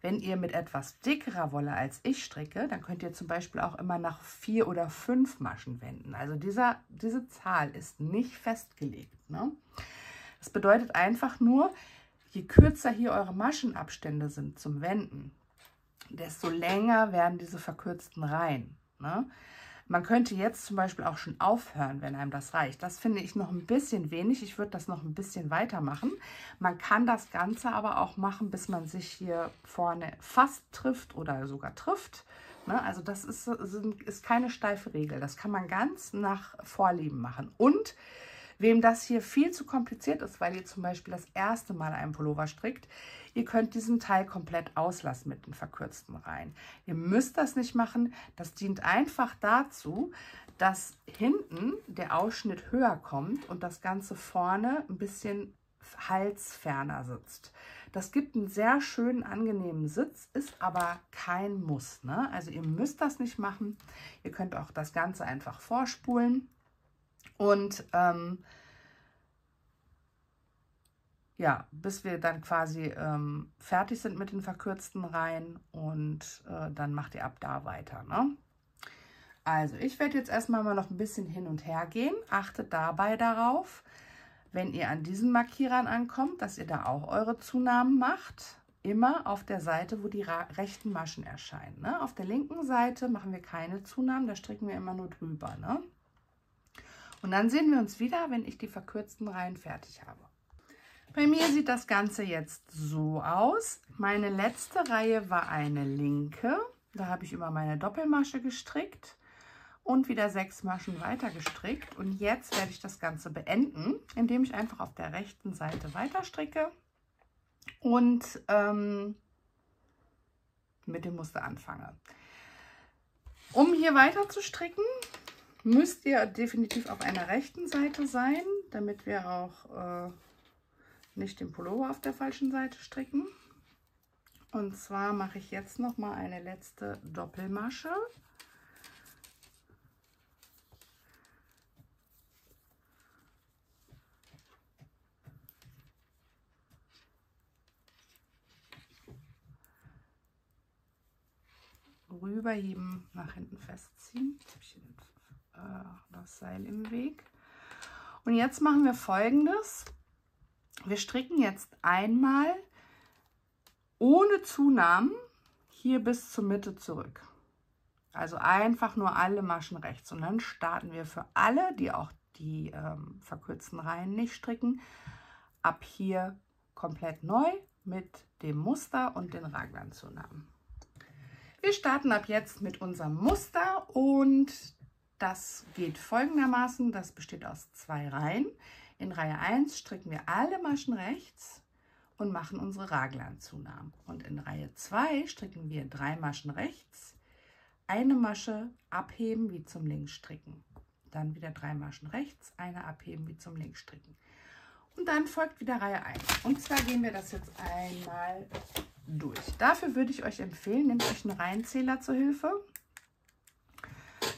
Wenn ihr mit etwas dickerer Wolle als ich stricke, dann könnt ihr zum Beispiel auch immer nach 4 oder 5 Maschen wenden. Also diese Zahl ist nicht festgelegt. Ne? Das bedeutet einfach nur, je kürzer hier eure Maschenabstände sind zum Wenden, desto länger werden diese verkürzten Reihen. Ne? Man könnte jetzt zum Beispiel auch schon aufhören, wenn einem das reicht. Das finde ich noch ein bisschen wenig. Ich würde das noch ein bisschen weitermachen. Man kann das Ganze aber auch machen, bis man sich hier vorne fast trifft oder sogar trifft. Ne? Also das ist keine steife Regel. Das kann man ganz nach Vorlieben machen. Und wem das hier viel zu kompliziert ist, weil ihr zum Beispiel das erste Mal einen Pullover strickt, ihr könnt diesen Teil komplett auslassen mit den verkürzten Reihen. Ihr müsst das nicht machen. Das dient einfach dazu, dass hinten der Ausschnitt höher kommt und das Ganze vorne ein bisschen halsferner sitzt. Das gibt einen sehr schönen, angenehmen Sitz, ist aber kein Muss. Ne? Also ihr müsst das nicht machen. Ihr könnt auch das Ganze einfach vorspulen. Und ja, bis wir dann quasi fertig sind mit den verkürzten Reihen und dann macht ihr ab da weiter. Ne? Also ich werde jetzt erstmal mal noch ein bisschen hin und her gehen. Achtet dabei darauf, wenn ihr an diesen Markierern ankommt, dass ihr da auch eure Zunahmen macht. Immer auf der Seite, wo die rechten Maschen erscheinen. Ne? Auf der linken Seite machen wir keine Zunahmen, da stricken wir immer nur drüber. Ne? Und dann sehen wir uns wieder, wenn ich die verkürzten Reihen fertig habe. Bei mir sieht das Ganze jetzt so aus. Meine letzte Reihe war eine linke. Da habe ich über meine Doppelmasche gestrickt und wieder 6 Maschen weiter gestrickt. Und jetzt werde ich das Ganze beenden, indem ich einfach auf der rechten Seite weiter stricke und mit dem Muster anfange. Um hier weiter zu stricken, müsst ihr definitiv auf einer rechten Seite sein, damit wir auch nicht den Pullover auf der falschen Seite stricken. Und zwar mache ich jetzt noch mal eine letzte Doppelmasche. Rüberheben, nach hinten festziehen. Das Seil im Weg. Und jetzt machen wir Folgendes. Wir stricken jetzt einmal ohne Zunahmen hier bis zur Mitte zurück. Also einfach nur alle Maschen rechts. Und dann starten wir für alle, die auch die verkürzten Reihen nicht stricken, ab hier komplett neu mit dem Muster und den Raglan-Zunahmen. Wir starten ab jetzt mit unserem Muster und das geht folgendermaßen, das besteht aus 2 Reihen. In Reihe 1 stricken wir alle Maschen rechts und machen unsere Raglan-Zunahmen. Und in Reihe 2 stricken wir 3 Maschen rechts, eine Masche abheben wie zum Linksstricken. Dann wieder 3 Maschen rechts, eine abheben wie zum Linksstricken. Und dann folgt wieder Reihe 1. Und zwar gehen wir das jetzt einmal durch. Dafür würde ich euch empfehlen, nehmt euch einen Reihenzähler zur Hilfe,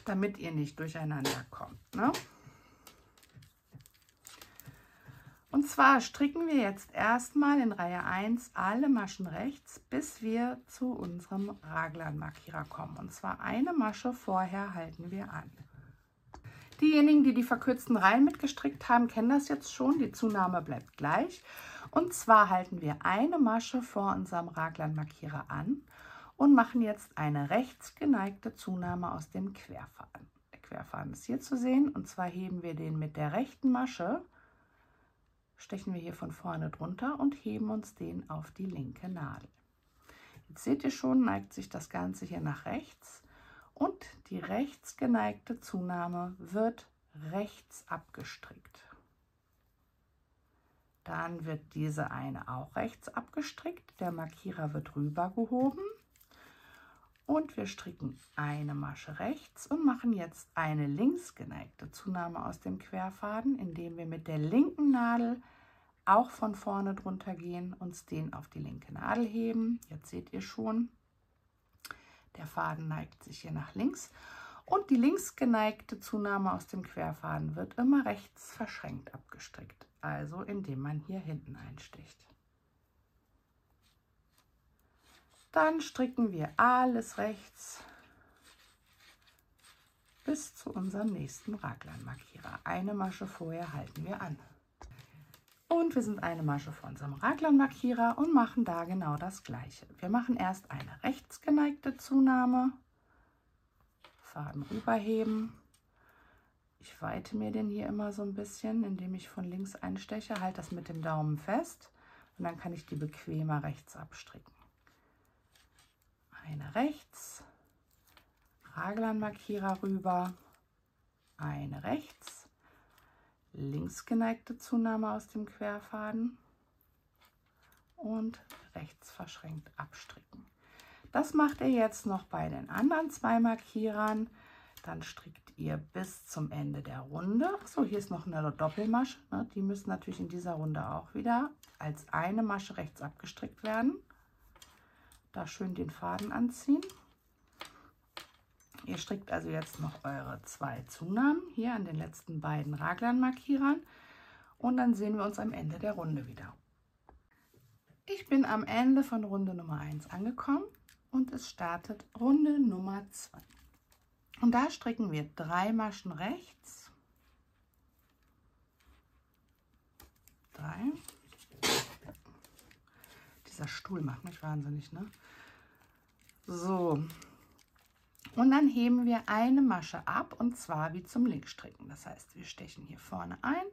damit ihr nicht durcheinander kommt. Ne? Und zwar stricken wir jetzt erstmal in Reihe 1 alle Maschen rechts, bis wir zu unserem Raglan-Markierer kommen. Und zwar eine Masche vorher halten wir an. Diejenigen, die die verkürzten Reihen mitgestrickt haben, kennen das jetzt schon. Die Zunahme bleibt gleich. Und zwar halten wir eine Masche vor unserem Raglan-Markierer an und machen jetzt eine rechts geneigte Zunahme aus dem Querfaden. Der Querfaden ist hier zu sehen und zwar heben wir den mit der rechten Masche, stechen wir hier von vorne drunter und heben uns den auf die linke Nadel. Jetzt seht ihr schon, neigt sich das Ganze hier nach rechts und die rechts geneigte Zunahme wird rechts abgestrickt. Dann wird diese eine auch rechts abgestrickt, der Markierer wird rüber gehoben und wir stricken eine Masche rechts und machen jetzt eine links geneigte Zunahme aus dem Querfaden, indem wir mit der linken Nadel auch von vorne drunter gehen, uns den auf die linke Nadel heben. Jetzt seht ihr schon, der Faden neigt sich hier nach links und die links geneigte Zunahme aus dem Querfaden wird immer rechts verschränkt abgestrickt. Also indem man hier hinten einsticht. Dann stricken wir alles rechts bis zu unserem nächsten Raglanmarkierer. Eine Masche vorher halten wir an. Und wir sind eine Masche vor unserem Raglanmarkierer und machen da genau das Gleiche. Wir machen erst eine rechts geneigte Zunahme, Faden rüberheben. Ich weite mir den hier immer so ein bisschen, indem ich von links einsteche, halte das mit dem Daumen fest und dann kann ich die bequemer rechts abstricken. Eine rechts, Raglanmarkierer rüber, eine rechts, links geneigte Zunahme aus dem Querfaden und rechts verschränkt abstricken. Das macht ihr jetzt noch bei den anderen zwei Markierern. Dann strickt ihr bis zum Ende der Runde. So, hier ist noch eine Doppelmasche. Ne? Die müssen natürlich in dieser Runde auch wieder als eine Masche rechts abgestrickt werden. Da schön den Faden anziehen. Ihr strickt also jetzt noch eure zwei Zunahmen hier an den letzten beiden Raglanmarkierern. Und dann sehen wir uns am Ende der Runde wieder. Ich bin am Ende von Runde Nummer 1 angekommen und es startet Runde Nummer 2. Und da stricken wir 3 Maschen rechts, 3, dieser Stuhl macht mich wahnsinnig, ne? So, und dann heben wir eine Masche ab und zwar wie zum Linkstricken, das heißt, wir stechen hier vorne ein,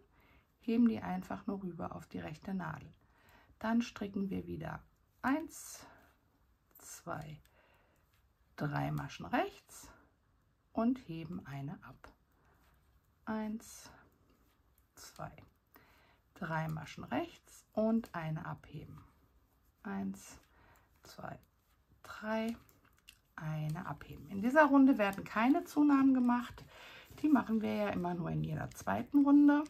heben die einfach nur rüber auf die rechte Nadel. Dann stricken wir wieder 1, 2, 3 Maschen rechts. Und heben eine ab. 1, 2, 3 Maschen rechts und eine abheben. 1, 2, 3, eine abheben. In dieser Runde werden keine Zunahmen gemacht. Die machen wir ja immer nur in jeder zweiten Runde.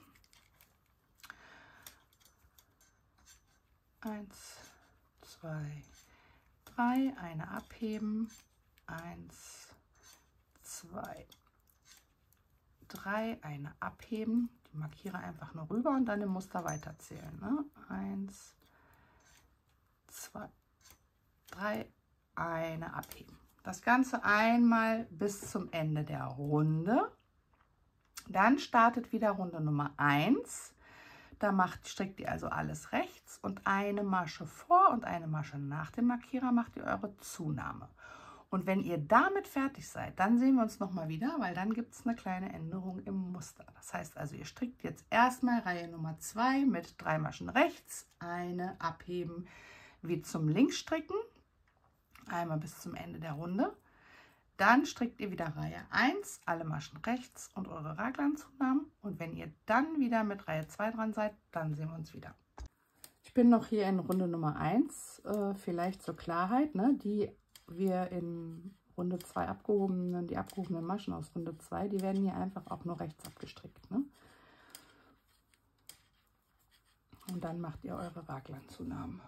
1, 2, 3, eine abheben. 1, 2, 3, eine abheben, die Markiere einfach nur rüber und dann im Muster weiterzählen. Ne? 1, 2, 3, eine abheben. Das Ganze einmal bis zum Ende der Runde. Dann startet wieder Runde Nummer 1. Da strickt ihr also alles rechts und eine Masche vor und eine Masche nach dem Markierer macht ihr eure Zunahme. Und wenn ihr damit fertig seid, dann sehen wir uns nochmal wieder, weil dann gibt es eine kleine Änderung im Muster. Das heißt also, ihr strickt jetzt erstmal Reihe Nummer 2 mit 3 Maschen rechts, eine abheben wie zum Linkstricken, einmal bis zum Ende der Runde. Dann strickt ihr wieder Reihe 1, alle Maschen rechts und eure Raglanzunahmen. Und wenn ihr dann wieder mit Reihe 2 dran seid, dann sehen wir uns wieder. Ich bin noch hier in Runde Nummer 1, vielleicht zur Klarheit, ne? Wir in Runde 2 die abgehobenen Maschen aus Runde 2, die werden hier einfach auch nur rechts abgestrickt. Ne? Und dann macht ihr eure Raglanzunahmen.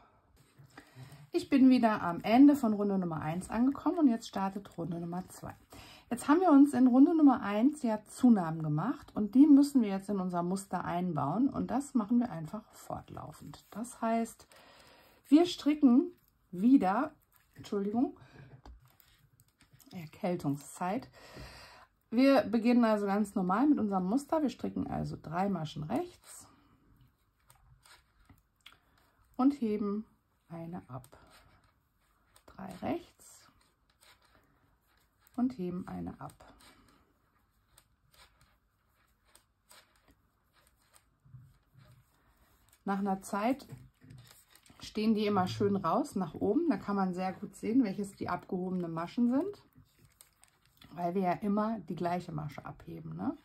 Ich bin wieder am Ende von Runde Nummer 1 angekommen und jetzt startet Runde Nummer 2. Jetzt haben wir uns in Runde Nummer 1 ja Zunahmen gemacht und die müssen wir jetzt in unser Muster einbauen und das machen wir einfach fortlaufend. Das heißt, wir stricken wieder, Entschuldigung, Erkältungszeit. Wir beginnen also ganz normal mit unserem Muster. Wir stricken also 3 Maschen rechts und heben eine ab. 3 rechts und heben eine ab. stehen die immer schön raus nach oben. Da kann man sehr gut sehen, welches die abgehobenen Maschen sind, weil wir ja immer die gleiche Masche abheben, ne?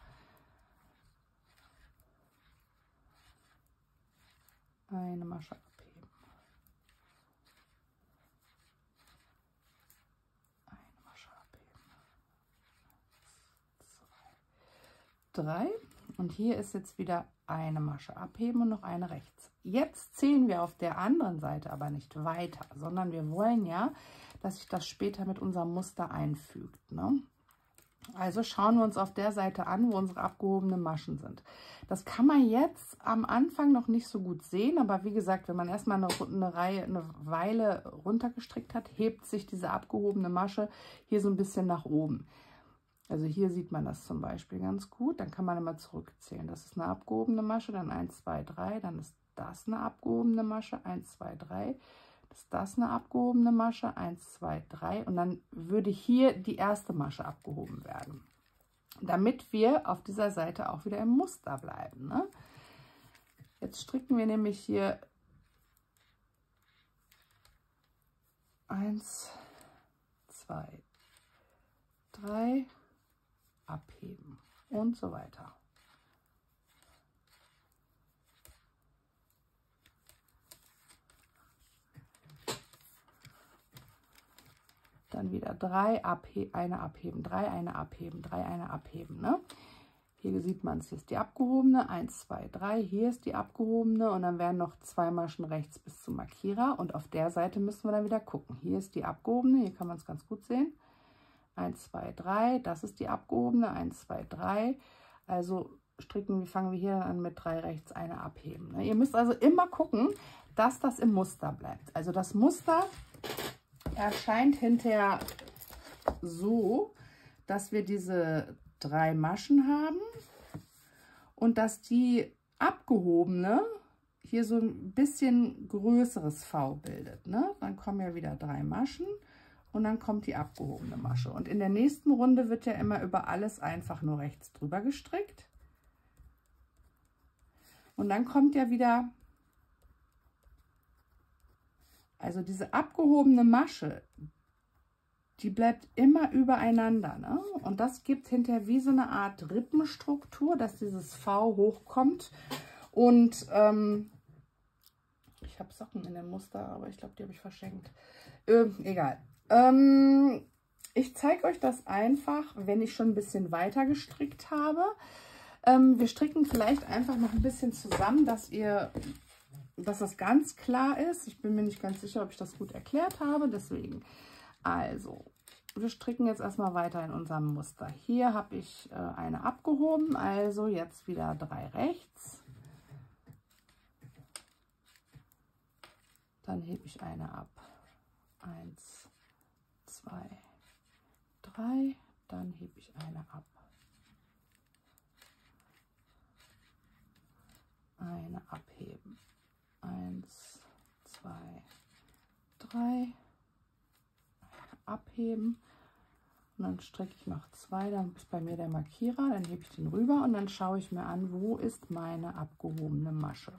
Eine Masche abheben. Eine Masche abheben. 1, 2, 3. Und hier ist jetzt wieder eine Masche abheben und noch eine rechts. Jetzt ziehen wir auf der anderen Seite aber nicht weiter, sondern wir wollen ja, dass sich das später mit unserem Muster einfügt, ne? Also schauen wir uns auf der Seite an, wo unsere abgehobenen Maschen sind. Das kann man jetzt am Anfang noch nicht so gut sehen, aber wie gesagt, wenn man erstmal eine Weile runtergestrickt hat, hebt sich diese abgehobene Masche hier so ein bisschen nach oben. Also hier sieht man das zum Beispiel ganz gut. Dann kann man immer zurückzählen. Das ist eine abgehobene Masche, dann 1, 2, 3, dann ist das eine abgehobene Masche, 1, 2, 3. Ist das eine abgehobene Masche, 1, 2, 3 und dann würde hier die erste Masche abgehoben werden, damit wir auf dieser Seite auch wieder im Muster bleiben, ne? Jetzt stricken wir nämlich hier 1, 2, 3, abheben und so weiter. Dann wieder 3, eine abheben, 3, eine abheben, 3, eine abheben, ne? Hier sieht man es, hier ist die abgehobene, 1, 2, 3, hier ist die abgehobene und dann werden noch 2 Maschen rechts bis zum Markierer und auf der Seite müssen wir dann wieder gucken. Hier ist die abgehobene, hier kann man es ganz gut sehen, 1, 2, 3, das ist die abgehobene, 1, 2, 3, also stricken, fangen wir hier an mit 3 rechts, eine abheben, ne? Ihr müsst also immer gucken, dass das im Muster bleibt, also das Muster erscheint hinterher so, dass wir diese 3 Maschen haben und dass die abgehobene hier so ein bisschen größeres V bildet, ne? Dann kommen ja wieder 3 Maschen und dann kommt die abgehobene Masche. Und in der nächsten Runde wird ja immer über alles einfach nur rechts drüber gestrickt. Und dann kommt ja wieder... Also diese abgehobene Masche, die bleibt immer übereinander, ne? Und das gibt hinterher wie so eine Art Rippenstruktur, dass dieses V hochkommt. Und ich habe Socken in dem Muster, aber ich glaube, die habe ich verschenkt. Egal. Ich zeige euch das einfach, wenn ich schon ein bisschen weiter gestrickt habe. Wir stricken vielleicht einfach noch ein bisschen zusammen, dass das ganz klar ist. Ich bin mir nicht ganz sicher, ob ich das gut erklärt habe, deswegen. Also, wir stricken jetzt erstmal weiter in unserem Muster. Hier habe ich eine abgehoben, also jetzt wieder 3 rechts. Dann hebe ich eine ab. 1, 2, 3, dann hebe ich eine ab. Eine abheben. 1, 2, 3, abheben und dann stricke ich noch 2, dann ist bei mir der Markierer, dann hebe ich den rüber und dann schaue ich mir an, wo ist meine abgehobene Masche.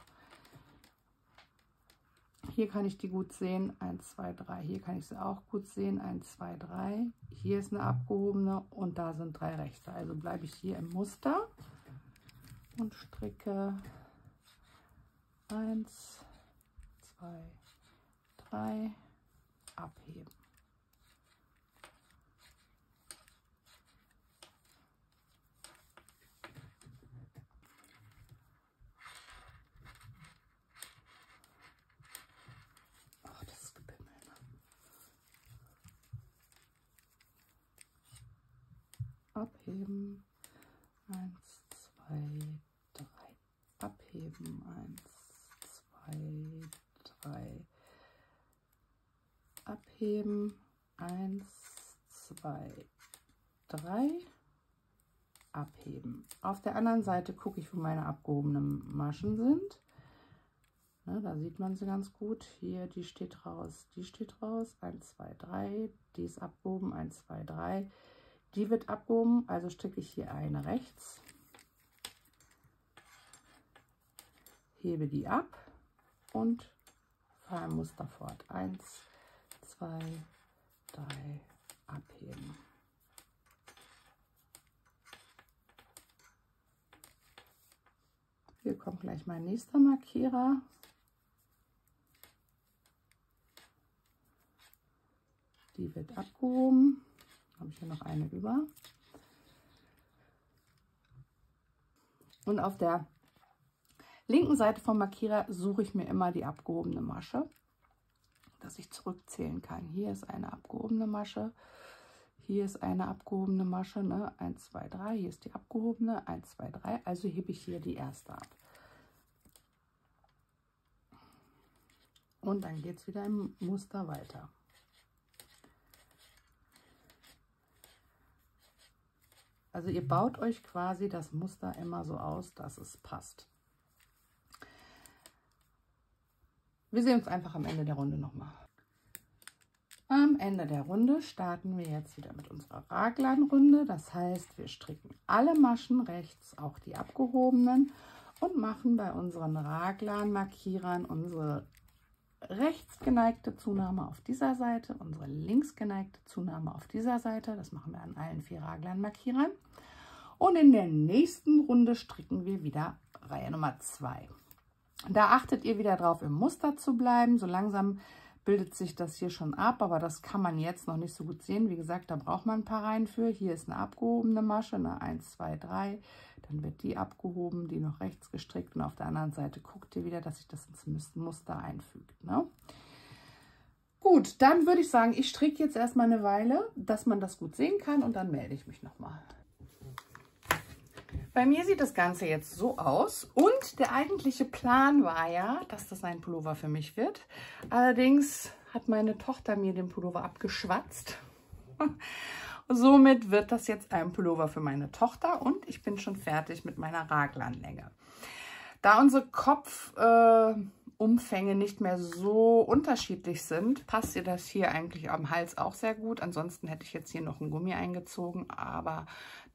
Hier kann ich die gut sehen, 1, 2, 3, hier kann ich sie auch gut sehen, 1, 2, 3, hier ist eine abgehobene und da sind 3 rechte, also bleibe ich hier im Muster und stricke 1, 2, 3, abheben. Ach, das ist gebimmelt. Abheben. 1, 2, 3, abheben. 1. 3 abheben, 1, 2, 3 abheben. Auf der anderen Seite gucke ich, wo meine abgehobenen Maschen sind. Ne, da sieht man sie ganz gut. Hier, die steht raus, die steht raus. 1, 2, 3, die ist abgehoben, 1, 2, 3. Die wird abgehoben, also stricke ich hier eine rechts. Hebe die ab und Fahr im Muster fort. 1, 2, 3, abheben. Hier kommt gleich mein nächster Markierer. Die wird abgehoben. Habe ich hier noch eine über. Und auf der linken Seite vom Markierer suche ich mir immer die abgehobene Masche, dass ich zurückzählen kann. Hier ist eine abgehobene Masche. Hier ist eine abgehobene Masche, ne? 1, 2, 3, hier ist die abgehobene, 1, 2, 3, also hebe ich hier die erste ab. Und dann geht es wieder im Muster weiter. Also ihr baut euch quasi das Muster immer so aus, dass es passt. Wir sehen uns einfach am Ende der Runde nochmal. Am Ende der Runde starten wir jetzt wieder mit unserer Raglan-Runde. Das heißt, wir stricken alle Maschen rechts, auch die abgehobenen, und machen bei unseren Raglan-Markierern unsere rechts geneigte Zunahme auf dieser Seite, unsere links geneigte Zunahme auf dieser Seite. Das machen wir an allen 4 Raglan-Markierern. Und in der nächsten Runde stricken wir wieder Reihe Nummer 2. Da achtet ihr wieder drauf, im Muster zu bleiben. So langsam bildet sich das hier schon ab, aber das kann man jetzt noch nicht so gut sehen. Wie gesagt, da braucht man ein paar Reihen für. Hier ist eine abgehobene Masche, eine 1, 2, 3. Dann wird die abgehoben, die noch rechts gestrickt. Und auf der anderen Seite guckt ihr wieder, dass sich das ins Muster einfügt, ne? Gut, dann würde ich sagen, ich stricke jetzt erstmal eine Weile, dass man das gut sehen kann. Und dann melde ich mich nochmal. Bei mir sieht das Ganze jetzt so aus und der eigentliche Plan war ja, dass das ein Pullover für mich wird. Allerdings hat meine Tochter mir den Pullover abgeschwatzt. Somit wird das jetzt ein Pullover für meine Tochter und ich bin schon fertig mit meiner Raglanlänge. Da unsere Kopfumfänge nicht mehr so unterschiedlich sind, passt ihr das hier eigentlich am Hals auch sehr gut. Ansonsten hätte ich jetzt hier noch ein Gummi eingezogen, aber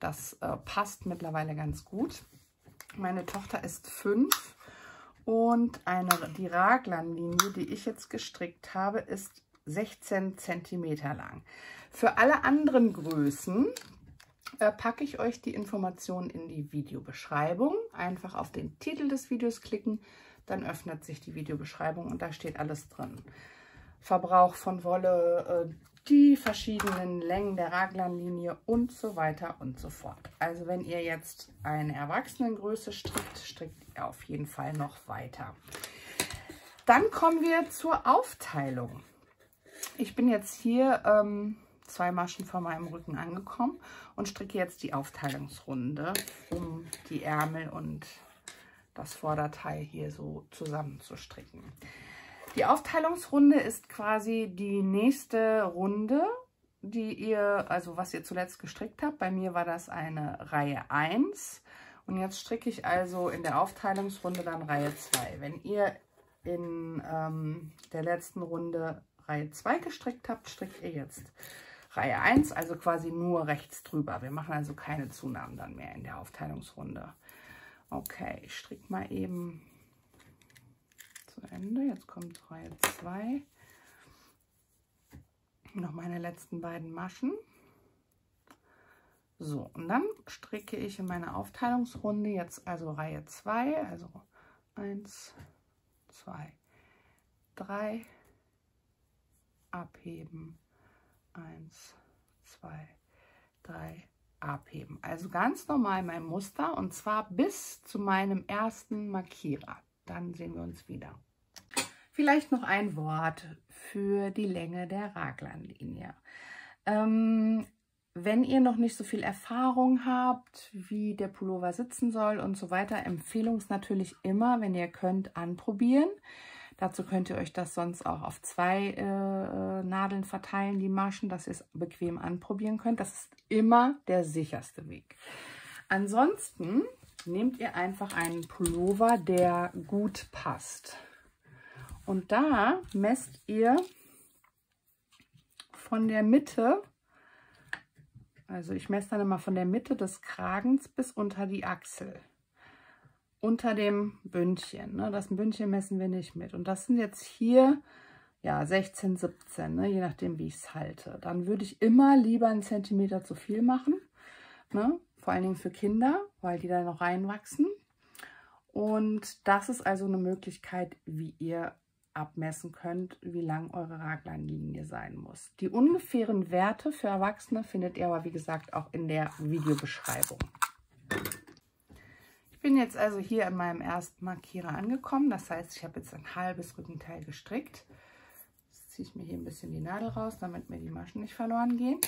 das passt mittlerweile ganz gut. Meine Tochter ist 5 und die Raglanlinie, die ich jetzt gestrickt habe, ist 16 cm lang. Für alle anderen Größen packe ich euch die Informationen in die Videobeschreibung. Einfach auf den Titel des Videos klicken, dann öffnet sich die Videobeschreibung und da steht alles drin. Verbrauch von Wolle, die verschiedenen Längen der Raglanlinie und so weiter und so fort. Also wenn ihr jetzt eine Erwachsenengröße strickt, strickt ihr auf jeden Fall noch weiter. Dann kommen wir zur Aufteilung. Ich bin jetzt hier 2 Maschen vor meinem Rücken angekommen und stricke jetzt die Aufteilungsrunde, um die Ärmel und das Vorderteil hier so zusammen zu stricken. Die Aufteilungsrunde ist quasi die nächste Runde, die ihr, also was ihr zuletzt gestrickt habt. Bei mir war das eine Reihe 1 und jetzt stricke ich also in der Aufteilungsrunde dann Reihe 2. Wenn ihr in der letzten Runde Reihe 2 gestrickt habt, strickt ihr jetzt Reihe 1, also quasi nur rechts drüber. Wir machen also keine Zunahmen dann mehr in der Aufteilungsrunde. Okay, ich stricke mal eben zu Ende. Jetzt kommt Reihe 2. Noch meine letzten beiden Maschen. So, und dann stricke ich in meiner Aufteilungsrunde jetzt also Reihe 2, also 1, 2, 3, abheben, 1, 2, 3, abheben. Also ganz normal mein Muster und zwar bis zu meinem ersten Markierer. Dann sehen wir uns wieder. Vielleicht noch ein Wort für die Länge der Raglanlinie. Wenn ihr noch nicht so viel Erfahrung habt, wie der Pullover sitzen soll und so weiter, Empfehlung ist natürlich immer, wenn ihr könnt, anprobieren. Dazu könnt ihr euch das sonst auch auf 2 Nadeln verteilen, die Maschen, dass ihr es bequem anprobieren könnt. Das ist immer der sicherste Weg. Ansonsten nehmt ihr einfach einen Pullover, der gut passt. Und da messt ihr von der Mitte, also ich messe dann immer von der Mitte des Kragens bis unter die Achsel. unter dem Bündchen. Ne? Das Bündchen messen wir nicht mit. Und das sind jetzt hier ja 16, 17, ne? Je nachdem, wie ich es halte. Dann würde ich immer lieber einen Zentimeter zu viel machen. Ne? Vor allen Dingen für Kinder, weil die da noch reinwachsen. Und das ist also eine Möglichkeit, wie ihr abmessen könnt, wie lang eure Raglanlinie sein muss. Die ungefähren Werte für Erwachsene findet ihr aber, wie gesagt, auch in der Videobeschreibung. Ich bin jetzt also hier in meinem ersten Markierer angekommen. Das heißt, ich habe jetzt ein halbes Rückenteil gestrickt. Jetzt ziehe ich mir hier ein bisschen die Nadel raus, damit mir die Maschen nicht verloren gehen.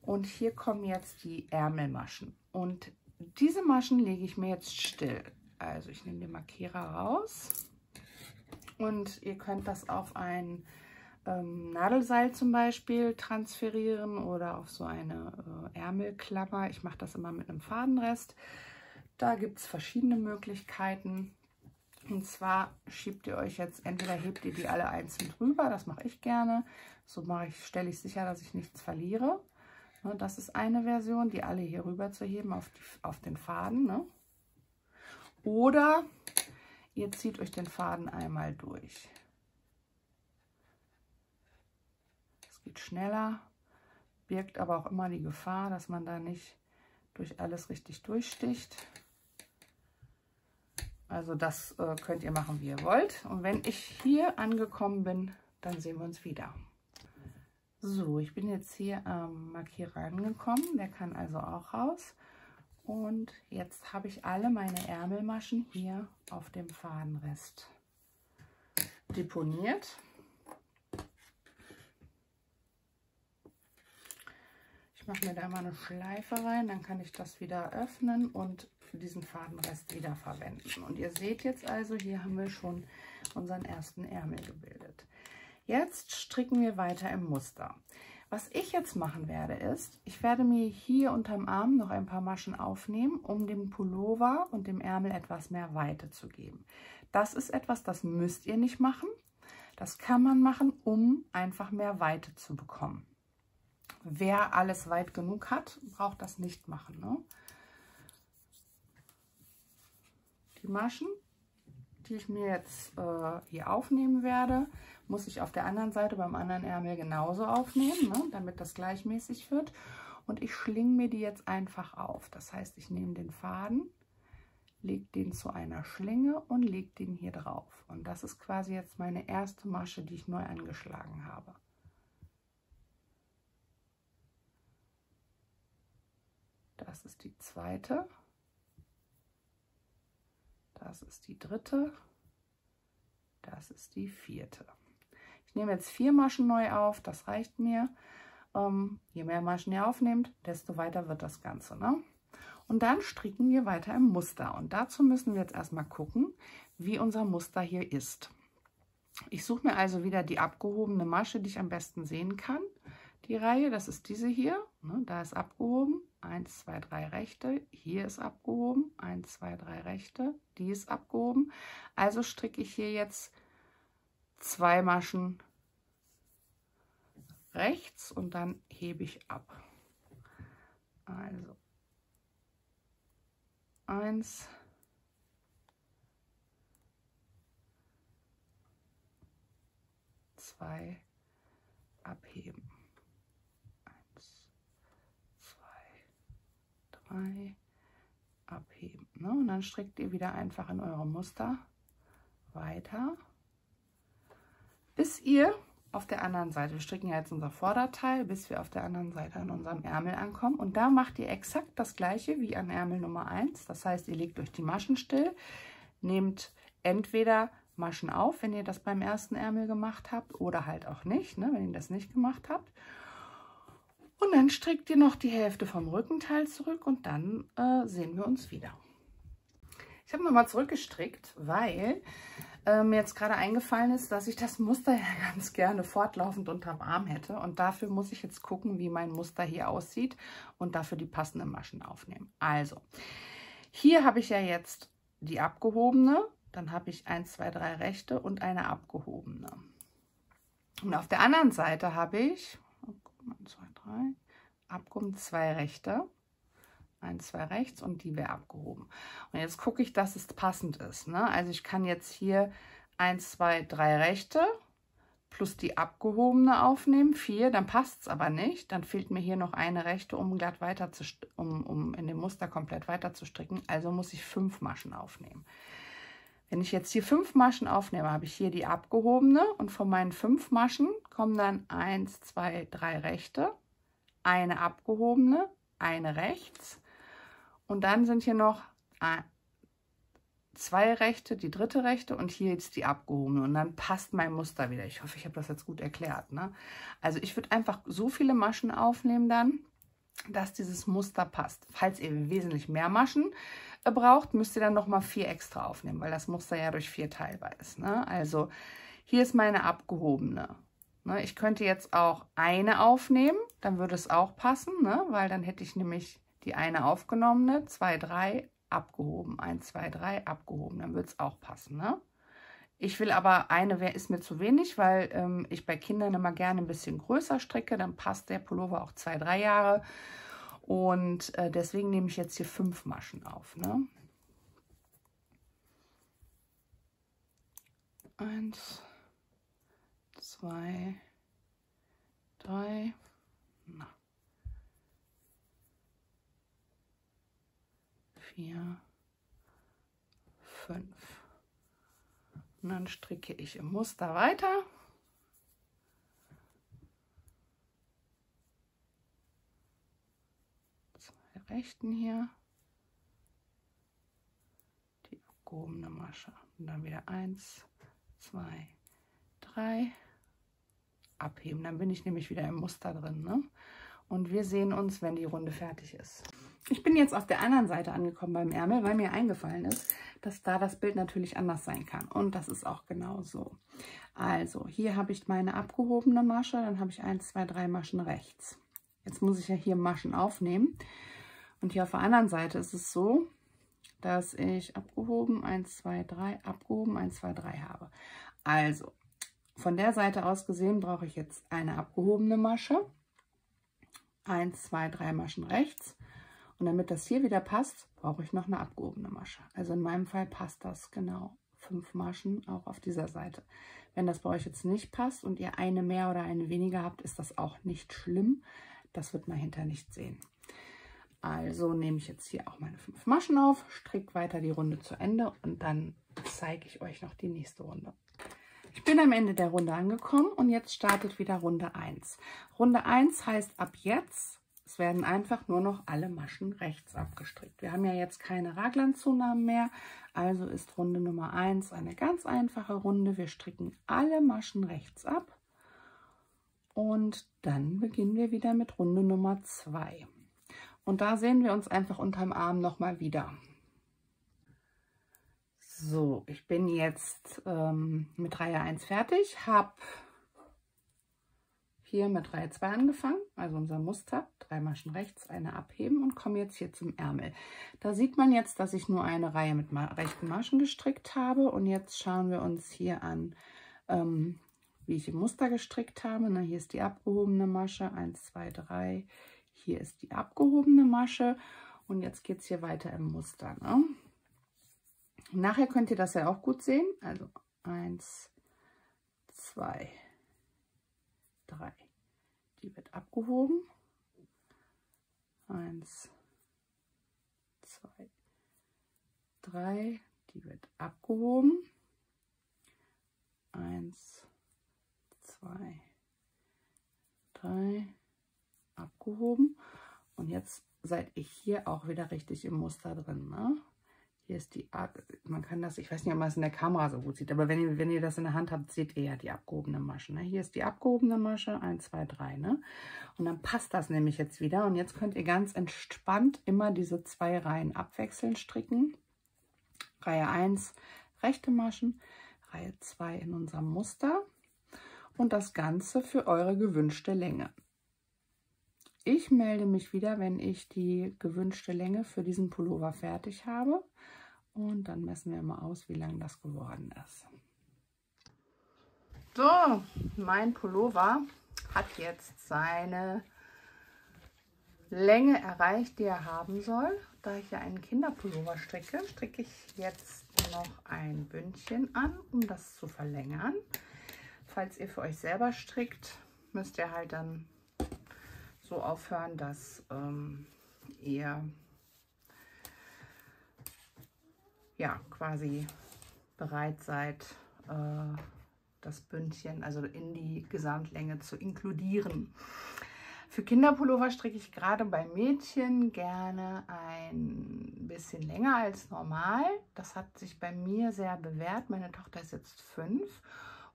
Und hier kommen jetzt die Ärmelmaschen. Und diese Maschen lege ich mir jetzt still. Also ich nehme den Markierer raus. Und ihr könnt das auf ein Nadelseil zum Beispiel transferieren oder auf so eine Ärmelklammer. Ich mache das immer mit einem Fadenrest. Da gibt es verschiedene Möglichkeiten. Und zwar schiebt ihr euch jetzt, entweder hebt ihr die alle einzeln drüber, das mache ich gerne. So stelle ich sicher, dass ich nichts verliere. Ne, das ist eine Version, die alle hier rüber zu heben auf den Faden. Ne? Oder ihr zieht euch den Faden einmal durch. Es geht schneller, birgt aber auch immer die Gefahr, dass man da nicht durch alles richtig durchsticht. Also das könnt ihr machen, wie ihr wollt. Und wenn ich hier angekommen bin, dann sehen wir uns wieder. So, ich bin jetzt hier am Markierer angekommen. Der kann also auch raus. Und jetzt habe ich alle meine Ärmelmaschen hier auf dem Fadenrest deponiert. Ich mache mir da mal eine Schleife rein, dann kann ich das wieder öffnen und diesen Fadenrest wieder verwenden. Und ihr seht jetzt also, hier haben wir schon unseren ersten Ärmel gebildet. Jetzt stricken wir weiter im Muster. Was ich jetzt machen werde, ist, ich werde mir hier unterm Arm noch ein paar Maschen aufnehmen, um dem Pullover und dem Ärmel etwas mehr Weite zu geben. Das ist etwas, das müsst ihr nicht machen. Das kann man machen, um einfach mehr Weite zu bekommen. Wer alles weit genug hat, braucht das nicht machen. Ne? Die Maschen, die ich mir jetzt hier aufnehmen werde, muss ich auf der anderen Seite beim anderen Ärmel genauso aufnehmen, ne, damit das gleichmäßig wird. Und ich schlinge mir die jetzt einfach auf. Das heißt, ich nehme den Faden, lege den zu einer Schlinge und lege den hier drauf. Und das ist quasi jetzt meine erste Masche, die ich neu angeschlagen habe. Das ist die zweite. Das ist die dritte, das ist die vierte. Ich nehme jetzt 4 Maschen neu auf, das reicht mir. Je mehr Maschen ihr aufnehmt, desto weiter wird das Ganze. Ne? Und dann stricken wir weiter im Muster. Und dazu müssen wir jetzt erstmal gucken, wie unser Muster hier ist. Ich suche mir also wieder die abgehobene Masche, die ich am besten sehen kann. Die Reihe, das ist diese hier, ne? Da ist abgehoben, 1, 2, 3 rechte, hier ist abgehoben, 1, 2, 3 rechte, die ist abgehoben. Also stricke ich hier jetzt 2 Maschen rechts und dann hebe ich ab. Also 1, 2, abheben. 3, abheben. Ne? Und dann strickt ihr wieder einfach in eurem Muster weiter, bis ihr auf der anderen Seite, wir stricken ja jetzt unser Vorderteil, bis wir auf der anderen Seite an unserem Ärmel ankommen. Und da macht ihr exakt das gleiche wie an Ärmel Nummer 1. Das heißt, ihr legt euch die Maschen still, nehmt entweder Maschen auf, wenn ihr das beim ersten Ärmel gemacht habt, oder halt auch nicht, ne, wenn ihr das nicht gemacht habt. Und dann strickt ihr noch die Hälfte vom Rückenteil zurück und dann sehen wir uns wieder. Ich habe nochmal zurückgestrickt, weil mir jetzt gerade eingefallen ist, dass ich das Muster ja ganz gerne fortlaufend unterm Arm hätte. Und dafür muss ich jetzt gucken, wie mein Muster hier aussieht und dafür die passenden Maschen aufnehmen. Also, hier habe ich ja jetzt die abgehobene, dann habe ich 1, 2, 3 rechte und eine abgehobene. Und auf der anderen Seite habe ich 1, 2, 3, abgehoben, 2 rechte, 1, 2 rechts und die wäre abgehoben. Und jetzt gucke ich, dass es passend ist, ne? Also ich kann jetzt hier 1, 2, 3 rechte plus die abgehobene aufnehmen, 4, dann passt es aber nicht. Dann fehlt mir hier noch eine rechte, um glatt weiter zu, um in dem Muster komplett weiter zu stricken. Also muss ich 5 Maschen aufnehmen. Wenn ich jetzt hier 5 Maschen aufnehme, habe ich hier die abgehobene und von meinen 5 Maschen kommen dann 1, 2, 3 rechte, eine abgehobene, eine rechts und dann sind hier noch 2 rechte, die dritte rechte und hier jetzt die abgehobene und dann passt mein Muster wieder. Ich hoffe, ich habe das jetzt gut erklärt, ne? Also ich würde einfach so viele Maschen aufnehmen dann, dass dieses Muster passt. Falls ihr wesentlich mehr Maschen braucht, müsst ihr dann nochmal 4 extra aufnehmen, weil das Muster ja durch 4 teilbar ist, ne? Also hier ist meine abgehobene. Ne? Ich könnte jetzt auch eine aufnehmen, dann würde es auch passen, ne? Weil dann hätte ich nämlich die eine aufgenommene, 2, 3 abgehoben, 1, 2, 3 abgehoben, dann würde es auch passen, ne? Ich will aber eine, ist mir zu wenig, weil ich bei Kindern immer gerne ein bisschen größer stricke. Dann passt der Pullover auch 2, 3 Jahre. Und deswegen nehme ich jetzt hier 5 Maschen auf, ne? 1, 2, 3. Na. 4, 5. Und dann stricke ich im Muster weiter. Zwei rechten hier. Die abgehobene Masche. Und dann wieder 1, 2, 3. Abheben. Dann bin ich nämlich wieder im Muster drin, ne? Und wir sehen uns, wenn die Runde fertig ist. Ich bin jetzt auf der anderen Seite angekommen beim Ärmel, weil mir eingefallen ist, dass da das Bild natürlich anders sein kann. Und das ist auch genau so. Also, hier habe ich meine abgehobene Masche, dann habe ich 1, 2, 3 Maschen rechts. Jetzt muss ich ja hier Maschen aufnehmen. Und hier auf der anderen Seite ist es so, dass ich abgehoben, 1, 2, 3, abgehoben, 1, 2, 3 habe. Also, von der Seite aus gesehen brauche ich jetzt eine abgehobene Masche. 1, 2, 3 Maschen rechts. Und damit das hier wieder passt, brauche ich noch eine abgehobene Masche. Also in meinem Fall passt das genau. 5 Maschen auch auf dieser Seite. Wenn das bei euch jetzt nicht passt und ihr eine mehr oder eine weniger habt, ist das auch nicht schlimm. Das wird man hinterher nicht sehen. Also nehme ich jetzt hier auch meine 5 Maschen auf, stricke weiter die Runde zu Ende und dann zeige ich euch noch die nächste Runde. Ich bin am Ende der Runde angekommen und jetzt startet wieder Runde 1. Runde 1 heißt ab jetzt, es werden einfach nur noch alle Maschen rechts abgestrickt. Wir haben ja jetzt keine Raglan-Zunahmen mehr, also ist Runde Nummer 1 eine ganz einfache Runde. Wir stricken alle Maschen rechts ab und dann beginnen wir wieder mit Runde Nummer 2. Und da sehen wir uns einfach unterm Arm nochmal wieder. So, ich bin jetzt mit Reihe 1 fertig, habe hier mit Reihe 2 angefangen, also unser Muster, 3 Maschen rechts, eine abheben und komme jetzt hier zum Ärmel. Da sieht man jetzt, dass ich nur eine Reihe mit rechten Maschen gestrickt habe und jetzt schauen wir uns hier an, wie ich im Muster gestrickt habe. Na, hier ist die abgehobene Masche, 1, 2, 3, hier ist die abgehobene Masche und jetzt geht es hier weiter im Muster, ne? Nachher könnt ihr das ja auch gut sehen, also 1, 2, 3. Die wird abgehoben. 1, 2, 3. Die wird abgehoben. 1, 2, 3. Abgehoben. Und jetzt seid ich hier auch wieder richtig im Muster drin, ne? Hier ist die Art, man kann das, ich weiß nicht, ob man es in der Kamera so gut sieht, aber wenn ihr das in der Hand habt, seht ihr ja die abgehobene Masche, ne? Hier ist die abgehobene Masche, 1, 2, 3, ne? Und dann passt das nämlich jetzt wieder. Und jetzt könnt ihr ganz entspannt immer diese 2 Reihen abwechselnd stricken. Reihe 1 rechte Maschen, Reihe 2 in unserem Muster. Und das Ganze für eure gewünschte Länge. Ich melde mich wieder, wenn ich die gewünschte Länge für diesen Pullover fertig habe. Und dann messen wir mal aus, wie lang das geworden ist. So, mein Pullover hat jetzt seine Länge erreicht, die er haben soll. Da ich ja einen Kinderpullover stricke, stricke ich jetzt noch ein Bündchen an, um das zu verlängern. Falls ihr für euch selber strickt, müsst ihr halt dann so aufhören, dass ihr ja quasi bereit seid, das Bündchen also in die Gesamtlänge zu inkludieren. Für Kinderpullover stricke ich gerade bei Mädchen gerne ein bisschen länger als normal. Das hat sich bei mir sehr bewährt. Meine Tochter ist jetzt 5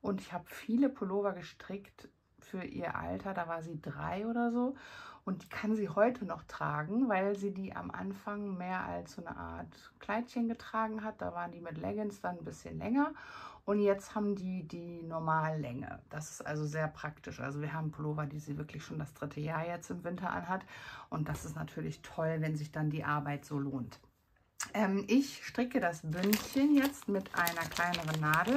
und ich habe viele Pullover gestrickt für ihr Alter. Da war sie 3 oder so und die kann sie heute noch tragen, weil sie die am Anfang mehr als so eine Art Kleidchen getragen hat. Da waren die mit Leggings dann ein bisschen länger. Und jetzt haben die Normallänge. Das ist also sehr praktisch. Also wir haben Pullover, die sie wirklich schon das 3. Jahr jetzt im Winter anhat. Und das ist natürlich toll, wenn sich dann die Arbeit so lohnt. Ich stricke das Bündchen jetzt mit einer kleineren Nadel.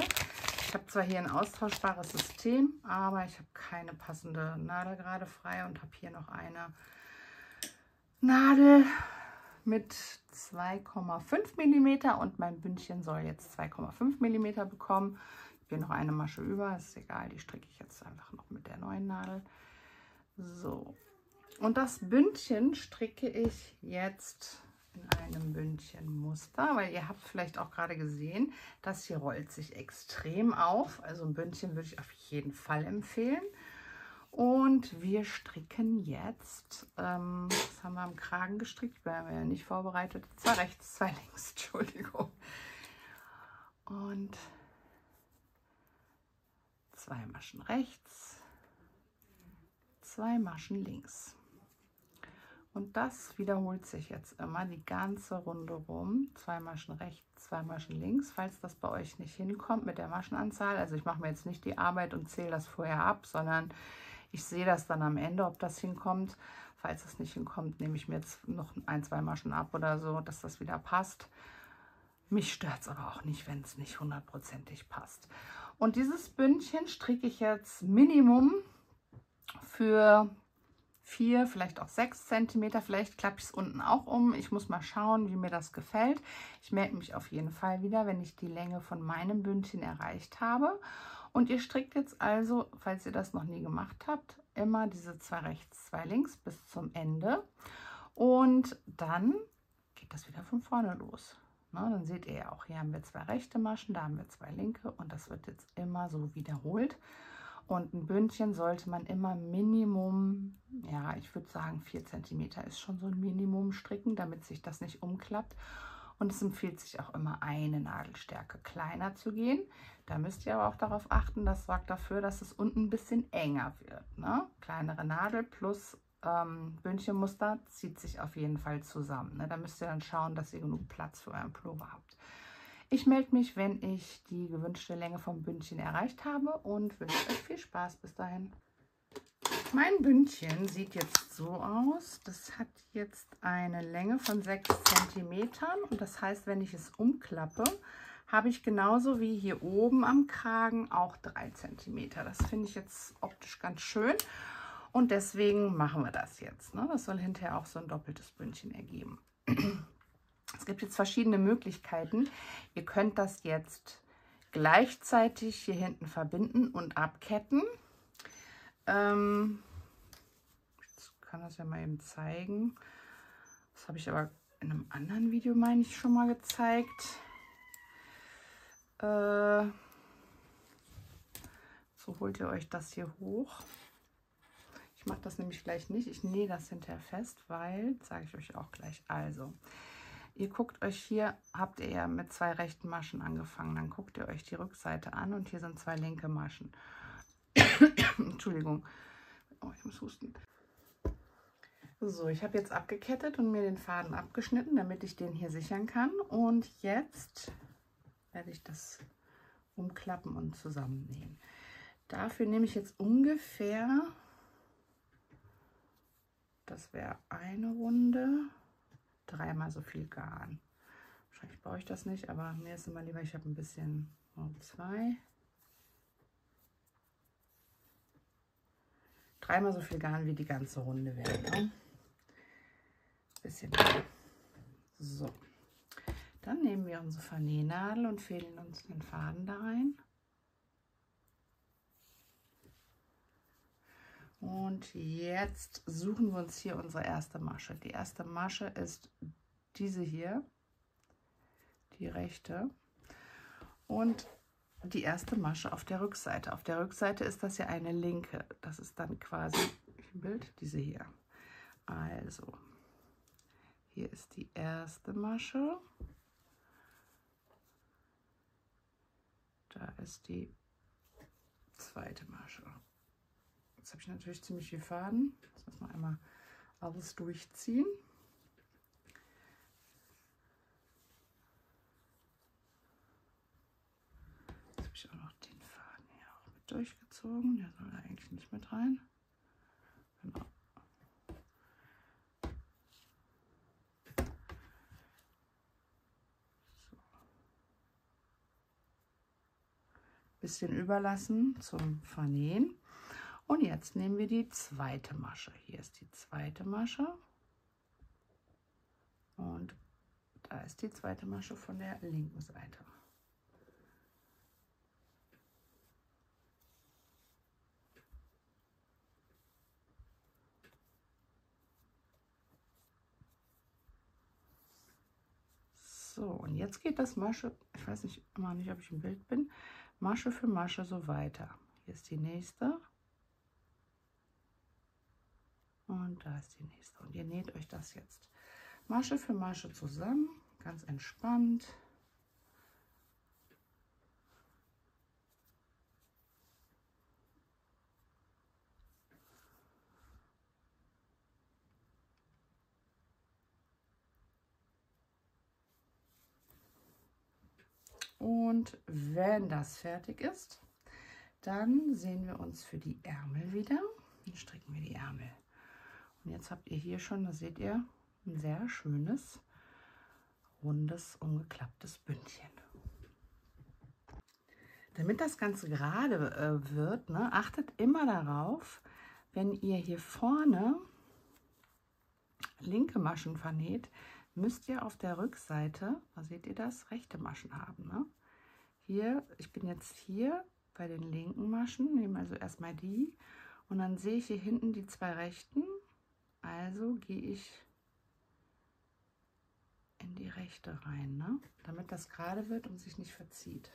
Ich habe zwar hier ein austauschbares System, aber ich habe keine passende Nadel gerade frei und habe hier noch eine Nadel mit 2,5 mm und mein Bündchen soll jetzt 2,5 mm bekommen. Ich bin noch eine Masche über, ist egal, die stricke ich jetzt einfach noch mit der neuen Nadel. So, und das Bündchen stricke ich jetzt in einem Bündchenmuster, weil ihr habt vielleicht auch gerade gesehen, das hier rollt sich extrem auf. Also ein Bündchen würde ich auf jeden Fall empfehlen. Und wir stricken jetzt, das haben wir am Kragen gestrickt, wir haben ja nicht vorbereitet, 2 rechts, 2 links, Entschuldigung. Und 2 Maschen rechts, 2 Maschen links. Und das wiederholt sich jetzt immer die ganze Runde rum. 2 Maschen rechts, 2 Maschen links. Falls das bei euch nicht hinkommt mit der Maschenanzahl, also ich mache mir jetzt nicht die Arbeit und zähle das vorher ab, sondern ich sehe das dann am Ende, ob das hinkommt. Falls das nicht hinkommt, nehme ich mir jetzt noch 1, 2 Maschen ab oder so, dass das wieder passt. Mich stört es aber auch nicht, wenn es nicht hundertprozentig passt. Und dieses Bündchen stricke ich jetzt Minimum für 4, vielleicht auch 6 cm, vielleicht klappe ich es unten auch um. Ich muss mal schauen, wie mir das gefällt. Ich melde mich auf jeden Fall wieder, wenn ich die Länge von meinem Bündchen erreicht habe. Und ihr strickt jetzt also, falls ihr das noch nie gemacht habt, immer diese 2 rechts, 2 links bis zum Ende. Und dann geht das wieder von vorne los. Na, dann seht ihr ja auch, hier haben wir 2 rechte Maschen, da haben wir 2 linke und das wird jetzt immer so wiederholt. Und ein Bündchen sollte man immer Minimum, ja, ich würde sagen 4 cm ist schon so ein Minimum stricken, damit sich das nicht umklappt. Und es empfiehlt sich auch immer, eine Nadelstärke kleiner zu gehen. Da müsst ihr aber auch darauf achten, das sorgt dafür, dass es unten ein bisschen enger wird, ne? Kleinere Nadel plus Bündchenmuster zieht sich auf jeden Fall zusammen, ne? Da müsst ihr dann schauen, dass ihr genug Platz für euren Pullover habt. Ich melde mich, wenn ich die gewünschte Länge vom Bündchen erreicht habe und wünsche euch viel Spaß bis dahin. Mein Bündchen sieht jetzt so aus. Das hat jetzt eine Länge von 6 cm und das heißt, wenn ich es umklappe, habe ich genauso wie hier oben am Kragen auch 3 cm. Das finde ich jetzt optisch ganz schön und deswegen machen wir das jetzt, ne? Das soll hinterher auch so ein doppeltes Bündchen ergeben. Es gibt jetzt verschiedene Möglichkeiten. Ihr könnt das jetzt gleichzeitig hier hinten verbinden und abketten. Ich kann das ja mal eben zeigen. Das habe ich aber in einem anderen Video, meine ich, schon mal gezeigt. So holt ihr euch das hier hoch. Ich mache das nämlich gleich nicht. Ich nähe das hinterher fest, weil, sage ich euch auch gleich, also... Ihr guckt euch hier, habt ihr ja mit 2 rechten Maschen angefangen, dann guckt ihr euch die Rückseite an und hier sind 2 linke Maschen. Entschuldigung, oh, ich muss husten. So, ich habe jetzt abgekettet und mir den Faden abgeschnitten, damit ich den hier sichern kann. Und jetzt werde ich das umklappen und zusammennähen. Dafür nehme ich jetzt ungefähr, das wäre eine Runde, 3-mal so viel Garn. Wahrscheinlich brauche ich das nicht, aber mir ist immer lieber, ich habe ein bisschen, 3-mal so viel Garn, wie die ganze Runde wäre. Ne? bisschen. So, dann nehmen wir unsere Vernähnadel und fädeln uns den Faden da rein. Und jetzt suchen wir uns hier unsere erste Masche. Die erste Masche ist diese hier, die rechte. Und die erste Masche auf der Rückseite. Auf der Rückseite ist das ja eine linke. Das ist dann quasi im Bild diese hier. Also, hier ist die erste Masche. Da ist die zweite Masche. Jetzt habe ich natürlich ziemlich viel Faden. Jetzt müssen wir einmal alles durchziehen. Jetzt habe ich auch noch den Faden hier auch mit durchgezogen. Der soll da eigentlich nicht mit rein. Genau. So. Bisschen überlassen zum Vernähen. Und jetzt nehmen wir die zweite Masche. Hier ist die zweite Masche. Und da ist die zweite Masche von der linken Seite. So, und jetzt geht das Masche, ich weiß nicht, immer nicht, ob ich im Bild bin, Masche für Masche so weiter. Hier ist die nächste. Und da ist die nächste. Und ihr näht euch das jetzt Masche für Masche zusammen, ganz entspannt. Und wenn das fertig ist, dann sehen wir uns für die Ärmel wieder. Dann stricken wir die Ärmel. Und jetzt habt ihr hier schon, da seht ihr, ein sehr schönes, rundes, umgeklapptes Bündchen. Damit das Ganze gerade wird, ne, achtet immer darauf, wenn ihr hier vorne linke Maschen vernäht, müsst ihr auf der Rückseite, da seht ihr das, rechte Maschen haben. Ne? Hier, ich bin jetzt hier bei den linken Maschen, nehme also erstmal die und dann sehe ich hier hinten die zwei rechten. Also gehe ich in die rechte rein, ne? Damit das gerade wird und sich nicht verzieht.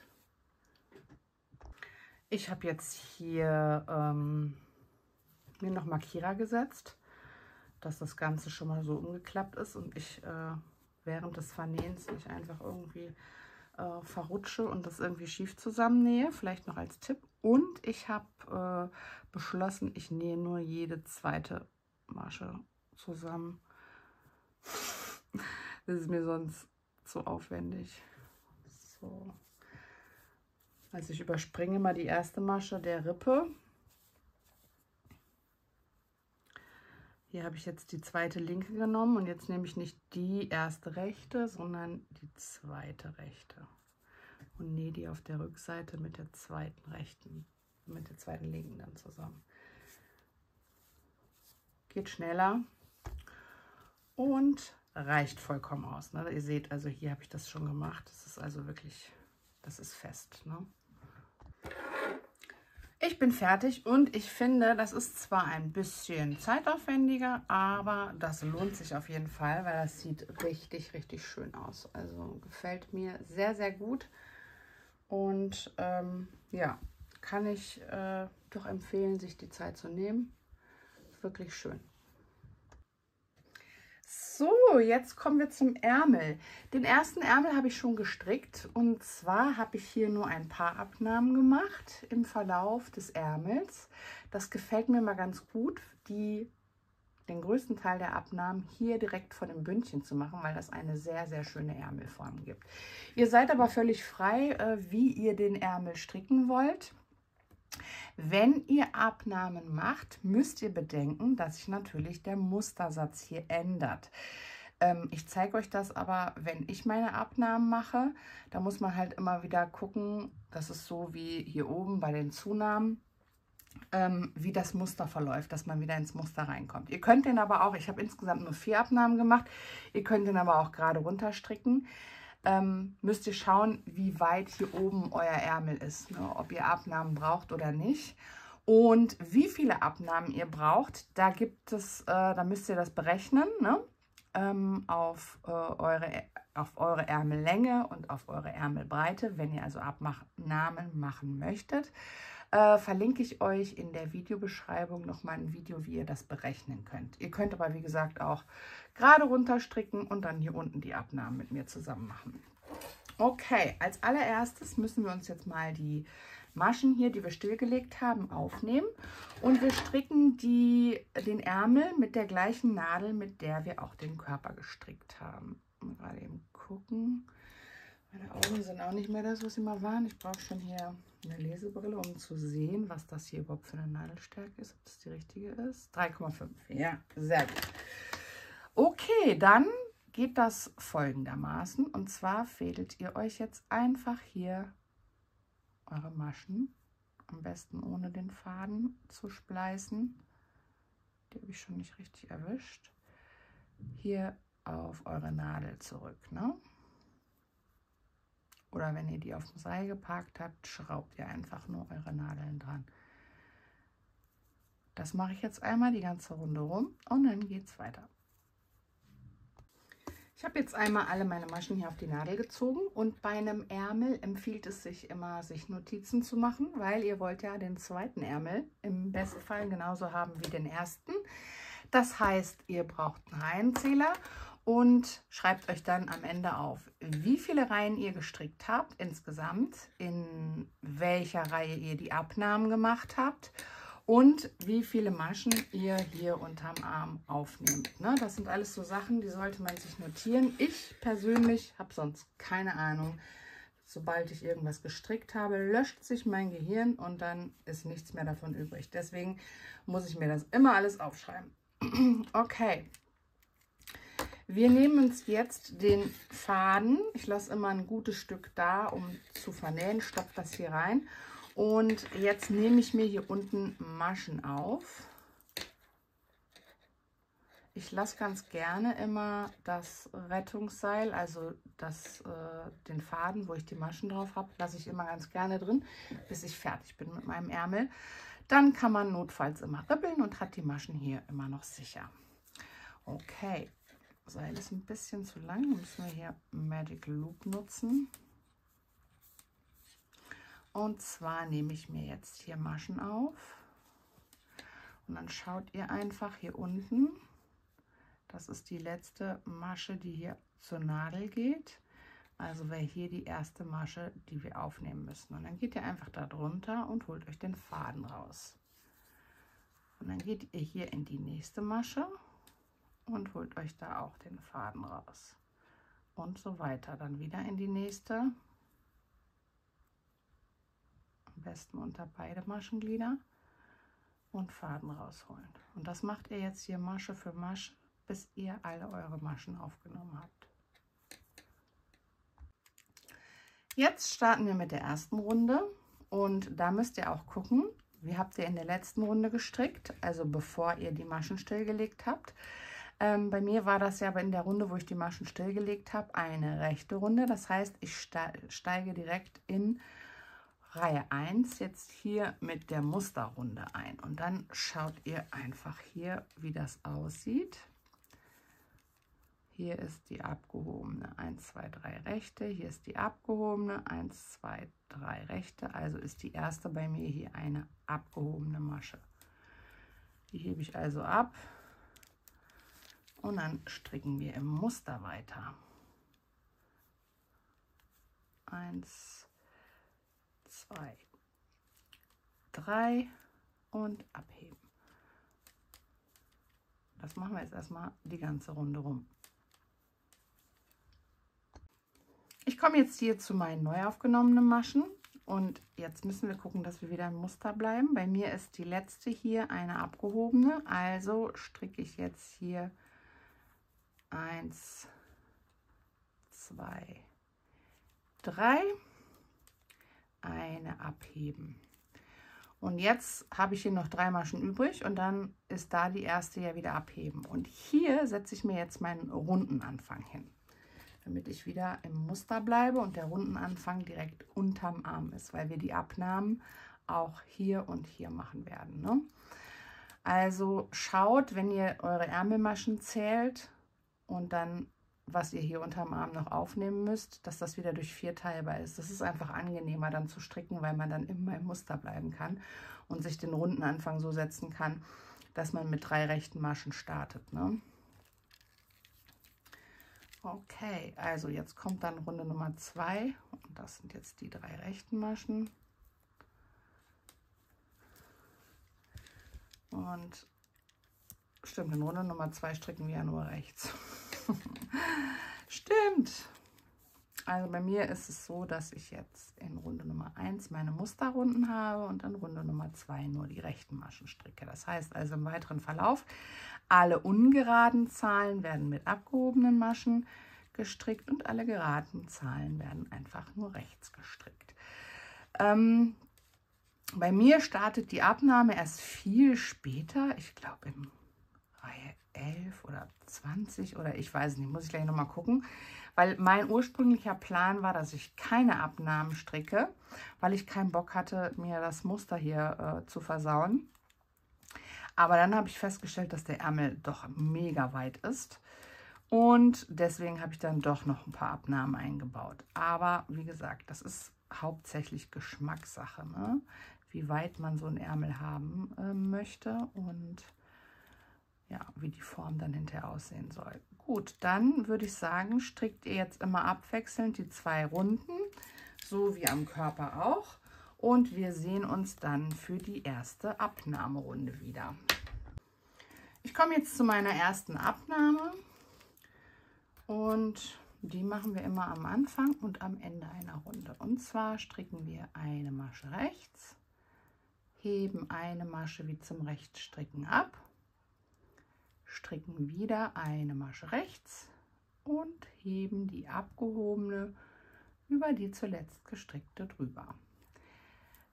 Ich habe jetzt hier mir noch Markierer gesetzt, dass das Ganze schon mal so umgeklappt ist und ich während des Vernähens nicht einfach irgendwie verrutsche und das irgendwie schief zusammennähe. Vielleicht noch als Tipp. Und ich habe beschlossen, ich nähe nur jede zweite Masche zusammen. Das ist mir sonst zu aufwendig. So. Also ich überspringe mal die erste Masche der Rippe. Hier habe ich jetzt die zweite linke genommen und jetzt nehme ich nicht die erste rechte, sondern die zweite rechte und nähe die auf der Rückseite mit der zweiten rechten, mit der zweiten linken dann zusammen. Geht schneller und reicht vollkommen aus. Ne? Ihr seht, also hier habe ich das schon gemacht. Das ist also wirklich, das ist fest. Ne? Ich bin fertig und ich finde, das ist zwar ein bisschen zeitaufwendiger, aber das lohnt sich auf jeden Fall, weil das sieht richtig, richtig schön aus. Also gefällt mir sehr, sehr gut und ja, kann ich doch empfehlen, sich die Zeit zu nehmen. Wirklich schön. So, jetzt kommen wir zum Ärmel. Den ersten Ärmel habe ich schon gestrickt und zwar habe ich hier nur ein paar Abnahmen gemacht im Verlauf des Ärmels. Das gefällt mir mal ganz gut, den größten Teil der Abnahmen hier direkt vor dem Bündchen zu machen, weil das eine sehr, sehr schöne Ärmelform gibt. Ihr seid aber völlig frei, wie ihr den Ärmel stricken wollt. Wenn ihr Abnahmen macht, müsst ihr bedenken, dass sich natürlich der Mustersatz hier ändert. Ich zeige euch das aber, wenn ich meine Abnahmen mache, da muss man halt immer wieder gucken, das ist so wie hier oben bei den Zunahmen. wie das Muster verläuft, dass man wieder ins Muster reinkommt. Ihr könnt den aber auch, ich habe insgesamt nur 4 Abnahmen gemacht, ihr könnt den aber auch gerade runterstricken. Müsst ihr schauen, wie weit hier oben euer Ärmel ist, ne? Ob ihr Abnahmen braucht oder nicht. Und wie viele Abnahmen ihr braucht, da gibt es, da müsst ihr das berechnen, ne? Auf eure Ärmellänge und auf eure Ärmelbreite, wenn ihr also Abnahmen machen möchtet. Verlinke ich euch in der Videobeschreibung nochmal ein Video, wie ihr das berechnen könnt. Ihr könnt aber, wie gesagt, auch gerade runterstricken und dann hier unten die Abnahmen mit mir zusammen machen. Okay, als allererstes müssen wir uns jetzt mal die Maschen hier, die wir stillgelegt haben, aufnehmen. Und wir stricken den Ärmel mit der gleichen Nadel, mit der wir auch den Körper gestrickt haben. Mal gerade eben gucken. Meine Augen sind auch nicht mehr das, was sie mal waren. Ich brauche schon hier eine Lesebrille, um zu sehen, was das hier überhaupt für eine Nadelstärke ist, ob das die richtige ist. 3,5. Ja, sehr gut. Okay, dann geht das folgendermaßen. Und zwar fädelt ihr euch jetzt einfach hier eure Maschen, am besten ohne den Faden zu spleißen. Die habe ich schon nicht richtig erwischt. Hier auf eure Nadel zurück, ne? Oder wenn ihr die auf dem Seil geparkt habt, schraubt ihr einfach nur eure Nadeln dran. Das mache ich jetzt einmal die ganze Runde rum und dann geht es weiter. Ich habe jetzt einmal alle meine Maschen hier auf die Nadel gezogen und bei einem Ärmel empfiehlt es sich immer, sich Notizen zu machen, weil ihr wollt ja den zweiten Ärmel im besten Fall genauso haben wie den ersten. Das heißt, ihr braucht einen Reihenzähler und schreibt euch dann am Ende auf, wie viele Reihen ihr gestrickt habt insgesamt, in welcher Reihe ihr die Abnahmen gemacht habt und wie viele Maschen ihr hier unterm Arm aufnehmt. Ne? Das sind alles so Sachen, die sollte man sich notieren. Ich persönlich habe sonst keine Ahnung. Sobald ich irgendwas gestrickt habe, löscht sich mein Gehirn und dann ist nichts mehr davon übrig. Deswegen muss ich mir das immer alles aufschreiben. Okay. Wir nehmen uns jetzt den Faden. Ich lasse immer ein gutes Stück da, um zu vernähen. Stopfe das hier rein. Und jetzt nehme ich mir hier unten Maschen auf. Ich lasse ganz gerne immer das Rettungsseil, also den Faden, wo ich die Maschen drauf habe, lasse ich immer ganz gerne drin, bis ich fertig bin mit meinem Ärmel. Dann kann man notfalls immer ribbeln und hat die Maschen hier immer noch sicher. Okay, Seil ist ein bisschen zu lang, müssen wir hier Magic Loop nutzen. Und zwar nehme ich mir jetzt hier Maschen auf und dann schaut ihr einfach hier unten, das ist die letzte Masche, die hier zur Nadel geht, also wäre hier die erste Masche, die wir aufnehmen müssen. Und dann geht ihr einfach da drunter und holt euch den Faden raus. Und dann geht ihr hier in die nächste Masche und holt euch da auch den Faden raus. Und so weiter, dann wieder in die nächste. Am besten unter beide Maschenglieder und Faden rausholen. Und das macht ihr jetzt hier Masche für Masche, bis ihr alle eure Maschen aufgenommen habt. Jetzt starten wir mit der ersten Runde und da müsst ihr auch gucken, wie habt ihr in der letzten Runde gestrickt, also bevor ihr die Maschen stillgelegt habt. Bei mir war das ja aber in der Runde, wo ich die Maschen stillgelegt habe, eine rechte Runde. Das heißt, ich steige direkt in Reihe 1 jetzt hier mit der Musterrunde ein und dann schaut ihr einfach hier, wie das aussieht. Hier ist die abgehobene 1, 2, 3 rechte, hier ist die abgehobene 1, 2, 3 rechte, also ist die erste bei mir hier eine abgehobene Masche. Die hebe ich also ab und dann stricken wir im Muster weiter. 1, 2, 3 und abheben. Das machen wir jetzt erstmal die ganze Runde rum. Ich komme jetzt hier zu meinen neu aufgenommenen Maschen und jetzt müssen wir gucken, dass wir wieder im Muster bleiben. Bei mir ist die letzte hier eine abgehobene, also stricke ich jetzt hier 1, 2, 3. Eine abheben Und jetzt habe ich hier noch 3 Maschen übrig und dann ist da die erste ja wieder abheben. Und hier setze ich mir jetzt meinen runden Anfang hin, damit ich wieder im Muster bleibe und der runden Anfang direkt unterm Arm ist, weil wir die Abnahmen auch hier und hier machen werden, ne? Also schaut, wenn ihr eure Ärmelmaschen zählt und dann, was ihr hier unterm Arm noch aufnehmen müsst, dass das wieder durch 4 teilbar ist. Das ist einfach angenehmer dann zu stricken, weil man dann immer im Muster bleiben kann und sich den runden Anfang so setzen kann, dass man mit 3 rechten Maschen startet, ne? Okay, also jetzt kommt dann Runde Nummer 2 und das sind jetzt die 3 rechten Maschen. Und stimmt, in Runde Nummer 2 stricken wir ja nur rechts. Stimmt. Also bei mir ist es so, dass ich jetzt in Runde Nummer 1 meine Musterrunden habe und in Runde Nummer 2 nur die rechten Maschen stricke. Das heißt also im weiteren Verlauf, alle ungeraden Zahlen werden mit abgehobenen Maschen gestrickt und alle geraden Zahlen werden einfach nur rechts gestrickt. Bei mir startet die Abnahme erst viel später, ich glaube in Reihe 11 oder 20 oder ich weiß nicht, muss ich gleich nochmal gucken, weil mein ursprünglicher Plan war, dass ich keine Abnahmen stricke, weil ich keinen Bock hatte, mir das Muster hier zu versauen. Aber dann habe ich festgestellt, dass der Ärmel doch mega weit ist und deswegen habe ich dann doch noch ein paar Abnahmen eingebaut. Aber wie gesagt, das ist hauptsächlich Geschmackssache, ne? Wie weit man so einen Ärmel haben möchte und ja, wie die Form dann hinterher aussehen soll. Gut, dann würde ich sagen, strickt ihr jetzt immer abwechselnd die 2 Runden, so wie am Körper auch. Und wir sehen uns dann für die erste Abnahmerunde wieder. Ich komme jetzt zu meiner ersten Abnahme und die machen wir immer am Anfang und am Ende einer Runde. Und zwar stricken wir eine Masche rechts, heben eine Masche wie zum Rechtsstricken ab, stricken wieder eine Masche rechts und heben die abgehobene über die zuletzt gestrickte drüber.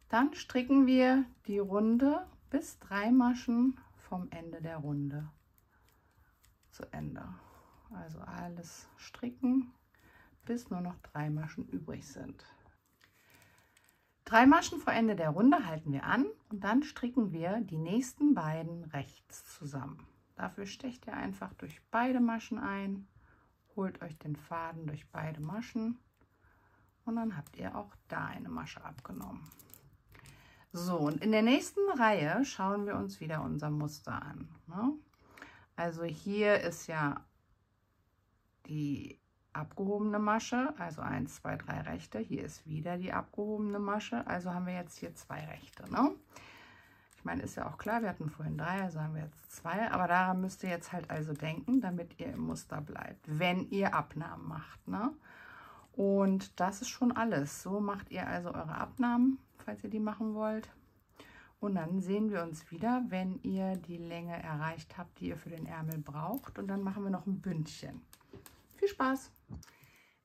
Dann stricken wir die Runde bis 3 Maschen vom Ende der Runde zu Ende. Also alles stricken, bis nur noch 3 Maschen übrig sind. 3 Maschen vor Ende der Runde halten wir an und dann stricken wir die nächsten beiden rechts zusammen. Dafür stecht ihr einfach durch beide Maschen ein, holt euch den Faden durch beide Maschen und dann habt ihr auch da eine Masche abgenommen. So, und in der nächsten Reihe schauen wir uns wieder unser Muster an, ne? Also hier ist ja die abgehobene Masche, also 1, 2, 3 rechte. Hier ist wieder die abgehobene Masche, also haben wir jetzt hier 2 rechte, ne? Ich meine, ist ja auch klar, wir hatten vorhin 3, also haben wir jetzt 2. Aber daran müsst ihr jetzt halt also denken, damit ihr im Muster bleibt, wenn ihr Abnahmen macht, ne? Und das ist schon alles. So macht ihr also eure Abnahmen, falls ihr die machen wollt. Und dann sehen wir uns wieder, wenn ihr die Länge erreicht habt, die ihr für den Ärmel braucht. Und dann machen wir noch ein Bündchen. Viel Spaß!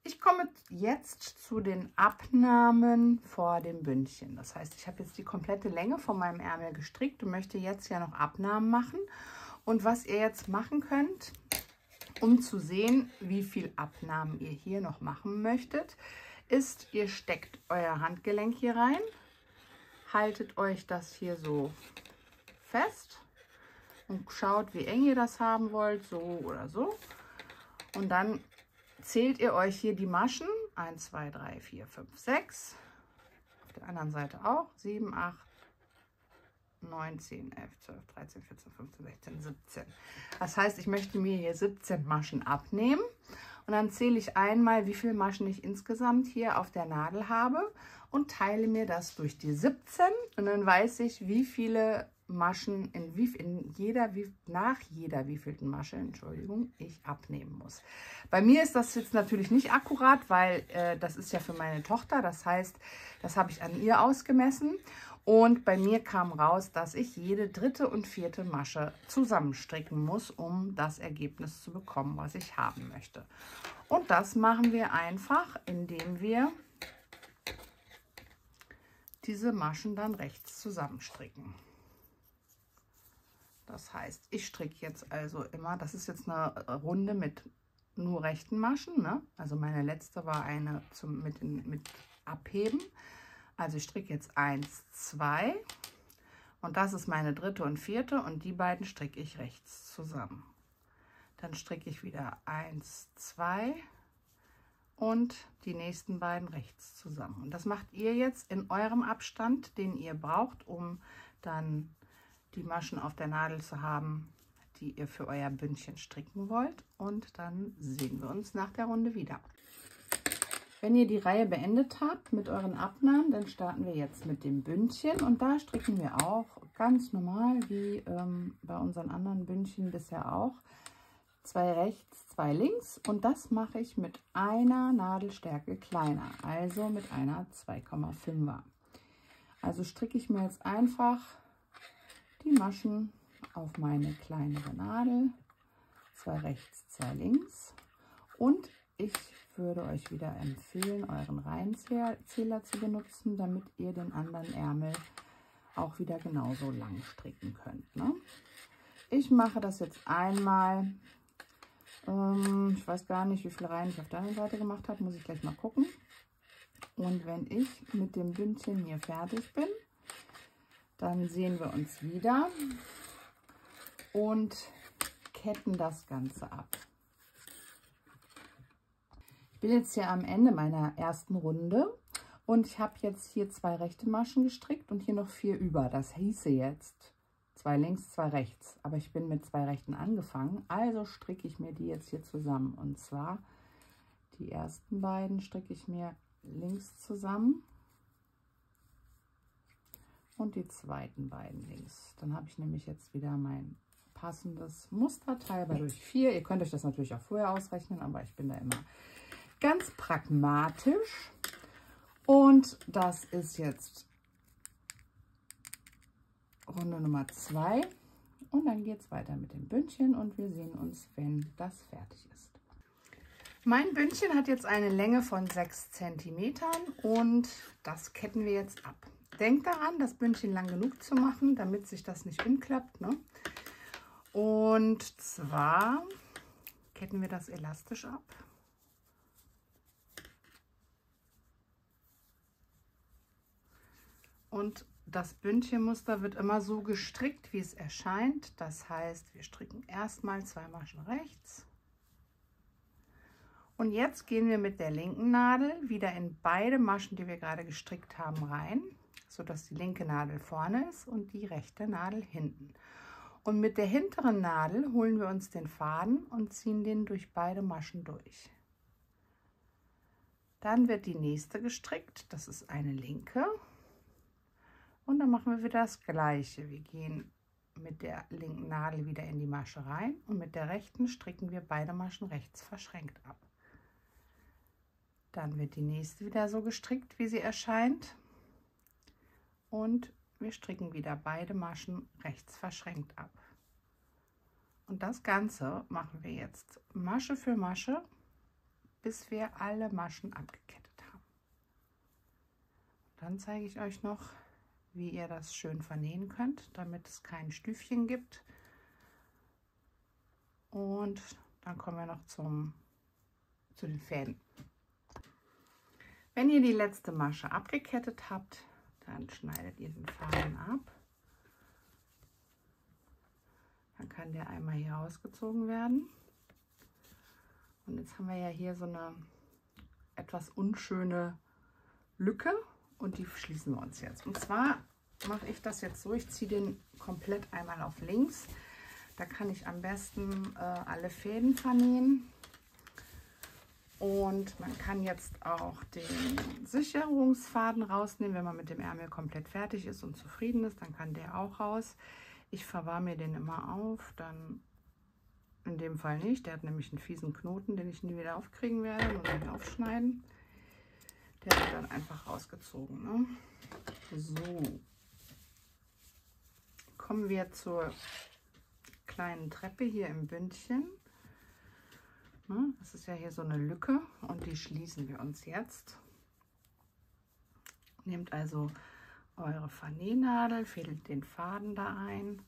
Ich komme jetzt zu den Abnahmen vor dem Bündchen. Das heißt, ich habe jetzt die komplette Länge von meinem Ärmel gestrickt und möchte jetzt ja noch Abnahmen machen. Und was ihr jetzt machen könnt, um zu sehen, wie viel Abnahmen ihr hier noch machen möchtet, ist, ihr steckt euer Handgelenk hier rein, haltet euch das hier so fest und schaut, wie eng ihr das haben wollt, so oder so. Und dann zählt ihr euch hier die Maschen, 1, 2, 3, 4, 5, 6, auf der anderen Seite auch, 7, 8, 9, 10, 11, 12, 13, 14, 15, 16, 17. Das heißt, ich möchte mir hier 17 Maschen abnehmen und dann zähle ich einmal, wie viele Maschen ich insgesamt hier auf der Nadel habe und teile mir das durch die 17 und dann weiß ich, wie viele Maschen nach jeder wievielten Masche, Entschuldigung, ich abnehmen muss. Bei mir ist das jetzt natürlich nicht akkurat, weil das ist ja für meine Tochter, das heißt, das habe ich an ihr ausgemessen und bei mir kam raus, dass ich jede 3. und 4. Masche zusammenstricken muss, um das Ergebnis zu bekommen, was ich haben möchte. Und das machen wir einfach, indem wir diese Maschen dann rechts zusammenstricken. Das heißt, ich stricke jetzt also immer, das ist jetzt eine Runde mit nur rechten Maschen, ne? Also meine letzte war eine mit Abheben. Also ich stricke jetzt 1, 2 und das ist meine dritte und vierte und die beiden stricke ich rechts zusammen. Dann stricke ich wieder 1, 2 und die nächsten beiden rechts zusammen. Und das macht ihr jetzt in eurem Abstand, den ihr braucht, um dann die Maschen auf der Nadel zu haben, die ihr für euer Bündchen stricken wollt. Und dann sehen wir uns nach der Runde wieder. Wenn ihr die Reihe beendet habt mit euren Abnahmen, dann starten wir jetzt mit dem Bündchen. Und da stricken wir auch ganz normal, wie bei unseren anderen Bündchen bisher auch, 2 rechts, 2 links. Und das mache ich mit einer Nadelstärke kleiner, also mit einer 2,5er. Also stricke ich mir jetzt einfach die Maschen auf meine kleinere Nadel, 2 rechts, 2 links, und ich würde euch wieder empfehlen, euren Reihenzähler zu benutzen, damit ihr den anderen Ärmel auch wieder genauso lang stricken könnt, ne? Ich mache das jetzt einmal, ich weiß gar nicht, wie viele Reihen ich auf der anderen Seite gemacht habe, muss ich gleich mal gucken. Und wenn ich mit dem Bündchen hier fertig bin, dann sehen wir uns wieder und ketten das Ganze ab. Ich bin jetzt hier am Ende meiner ersten Runde und ich habe jetzt hier 2 rechte Maschen gestrickt und hier noch 4 über. Das hieße jetzt 2 links, 2 rechts, aber ich bin mit 2 rechten angefangen, also stricke ich mir die jetzt hier zusammen. Und zwar die ersten beiden stricke ich mir links zusammen. Und die zweiten beiden links. Dann habe ich nämlich jetzt wieder mein passendes Musterteil bei durch 4. Ihr könnt euch das natürlich auch vorher ausrechnen, aber ich bin da immer ganz pragmatisch. Und das ist jetzt Runde Nummer 2. Und dann geht es weiter mit dem Bündchen und wir sehen uns, wenn das fertig ist. Mein Bündchen hat jetzt eine Länge von 6 cm und das ketten wir jetzt ab. Denkt daran, das Bündchen lang genug zu machen, damit sich das nicht umklappt, ne? Und zwar ketten wir das elastisch ab. Und das Bündchenmuster wird immer so gestrickt, wie es erscheint. Das heißt, wir stricken erstmal 2 Maschen rechts. Und jetzt gehen wir mit der linken Nadel wieder in beide Maschen, die wir gerade gestrickt haben, rein, so dass die linke Nadel vorne ist und die rechte Nadel hinten. Und mit der hinteren Nadel holen wir uns den Faden und ziehen den durch beide Maschen durch. Dann wird die nächste gestrickt, das ist eine linke. Und dann machen wir wieder das Gleiche. Wir gehen mit der linken Nadel wieder in die Masche rein und mit der rechten stricken wir beide Maschen rechts verschränkt ab. Dann wird die nächste wieder so gestrickt, wie sie erscheint. Und wir stricken wieder beide Maschen rechts verschränkt ab. Und das Ganze machen wir jetzt Masche für Masche, bis wir alle Maschen abgekettet haben. Und dann zeige ich euch noch, wie ihr das schön vernähen könnt, damit es kein Stüfchen gibt. Und dann kommen wir noch zu den Fäden. Wenn ihr die letzte Masche abgekettet habt, dann schneidet ihr den Faden ab. Dann kann der einmal hier rausgezogen werden. Und jetzt haben wir ja hier so eine etwas unschöne Lücke und die schließen wir uns jetzt. Und zwar mache ich das jetzt so, ich ziehe den komplett einmal auf links. Da kann ich am besten alle Fäden vernähen. Und man kann jetzt auch den Sicherungsfaden rausnehmen, wenn man mit dem Ärmel komplett fertig ist und zufrieden ist, dann kann der auch raus. Ich verwahre mir den immer auf, dann in dem Fall nicht. Der hat nämlich einen fiesen Knoten, den ich nie wieder aufkriegen werde und dann aufschneiden. Der wird dann einfach rausgezogen, ne? So, kommen wir zur kleinen Treppe hier im Bündchen. Das ist ja hier so eine Lücke und die schließen wir uns jetzt. Nehmt also eure Vernähnadel, fädelt den Faden da ein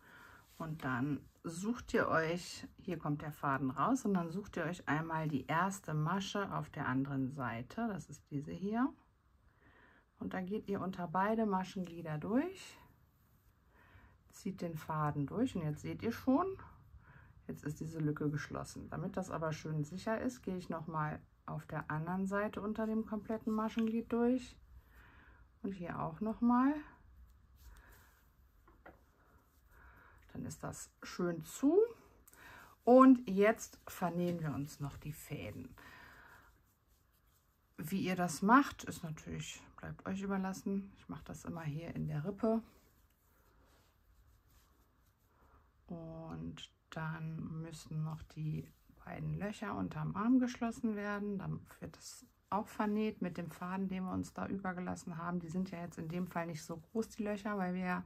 und dann sucht ihr euch, hier kommt der Faden raus und dann sucht ihr euch einmal die erste Masche auf der anderen Seite, das ist diese hier. Und dann geht ihr unter beide Maschenglieder durch, zieht den Faden durch und jetzt seht ihr schon, jetzt ist diese Lücke geschlossen. Damit das aber schön sicher ist, gehe ich nochmal auf der anderen Seite unter dem kompletten Maschenglied durch und hier auch nochmal. Dann ist das schön zu und jetzt vernähen wir uns noch die Fäden. Wie ihr das macht, ist natürlich, bleibt euch überlassen. Ich mache das immer hier in der Rippe. Und dann müssen noch die beiden Löcher unterm Arm geschlossen werden. Dann wird das auch vernäht mit dem Faden, den wir uns da übergelassen haben. Die sind ja jetzt in dem Fall nicht so groß, die Löcher, weil wir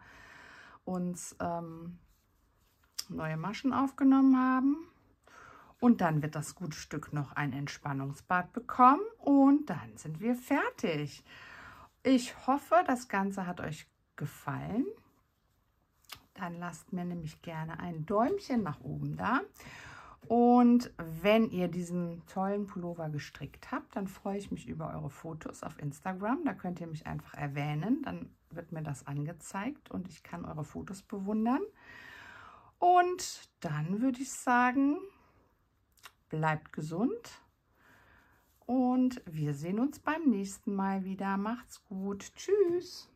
uns neue Maschen aufgenommen haben. Und dann wird das gute Stück noch ein Entspannungsbad bekommen und dann sind wir fertig. Ich hoffe, das Ganze hat euch gefallen. Dann lasst mir nämlich gerne ein Däumchen nach oben da. Und wenn ihr diesen tollen Pullover gestrickt habt, dann freue ich mich über eure Fotos auf Instagram. Da könnt ihr mich einfach erwähnen, dann wird mir das angezeigt und ich kann eure Fotos bewundern. Und dann würde ich sagen, bleibt gesund und wir sehen uns beim nächsten Mal wieder. Macht's gut. Tschüss.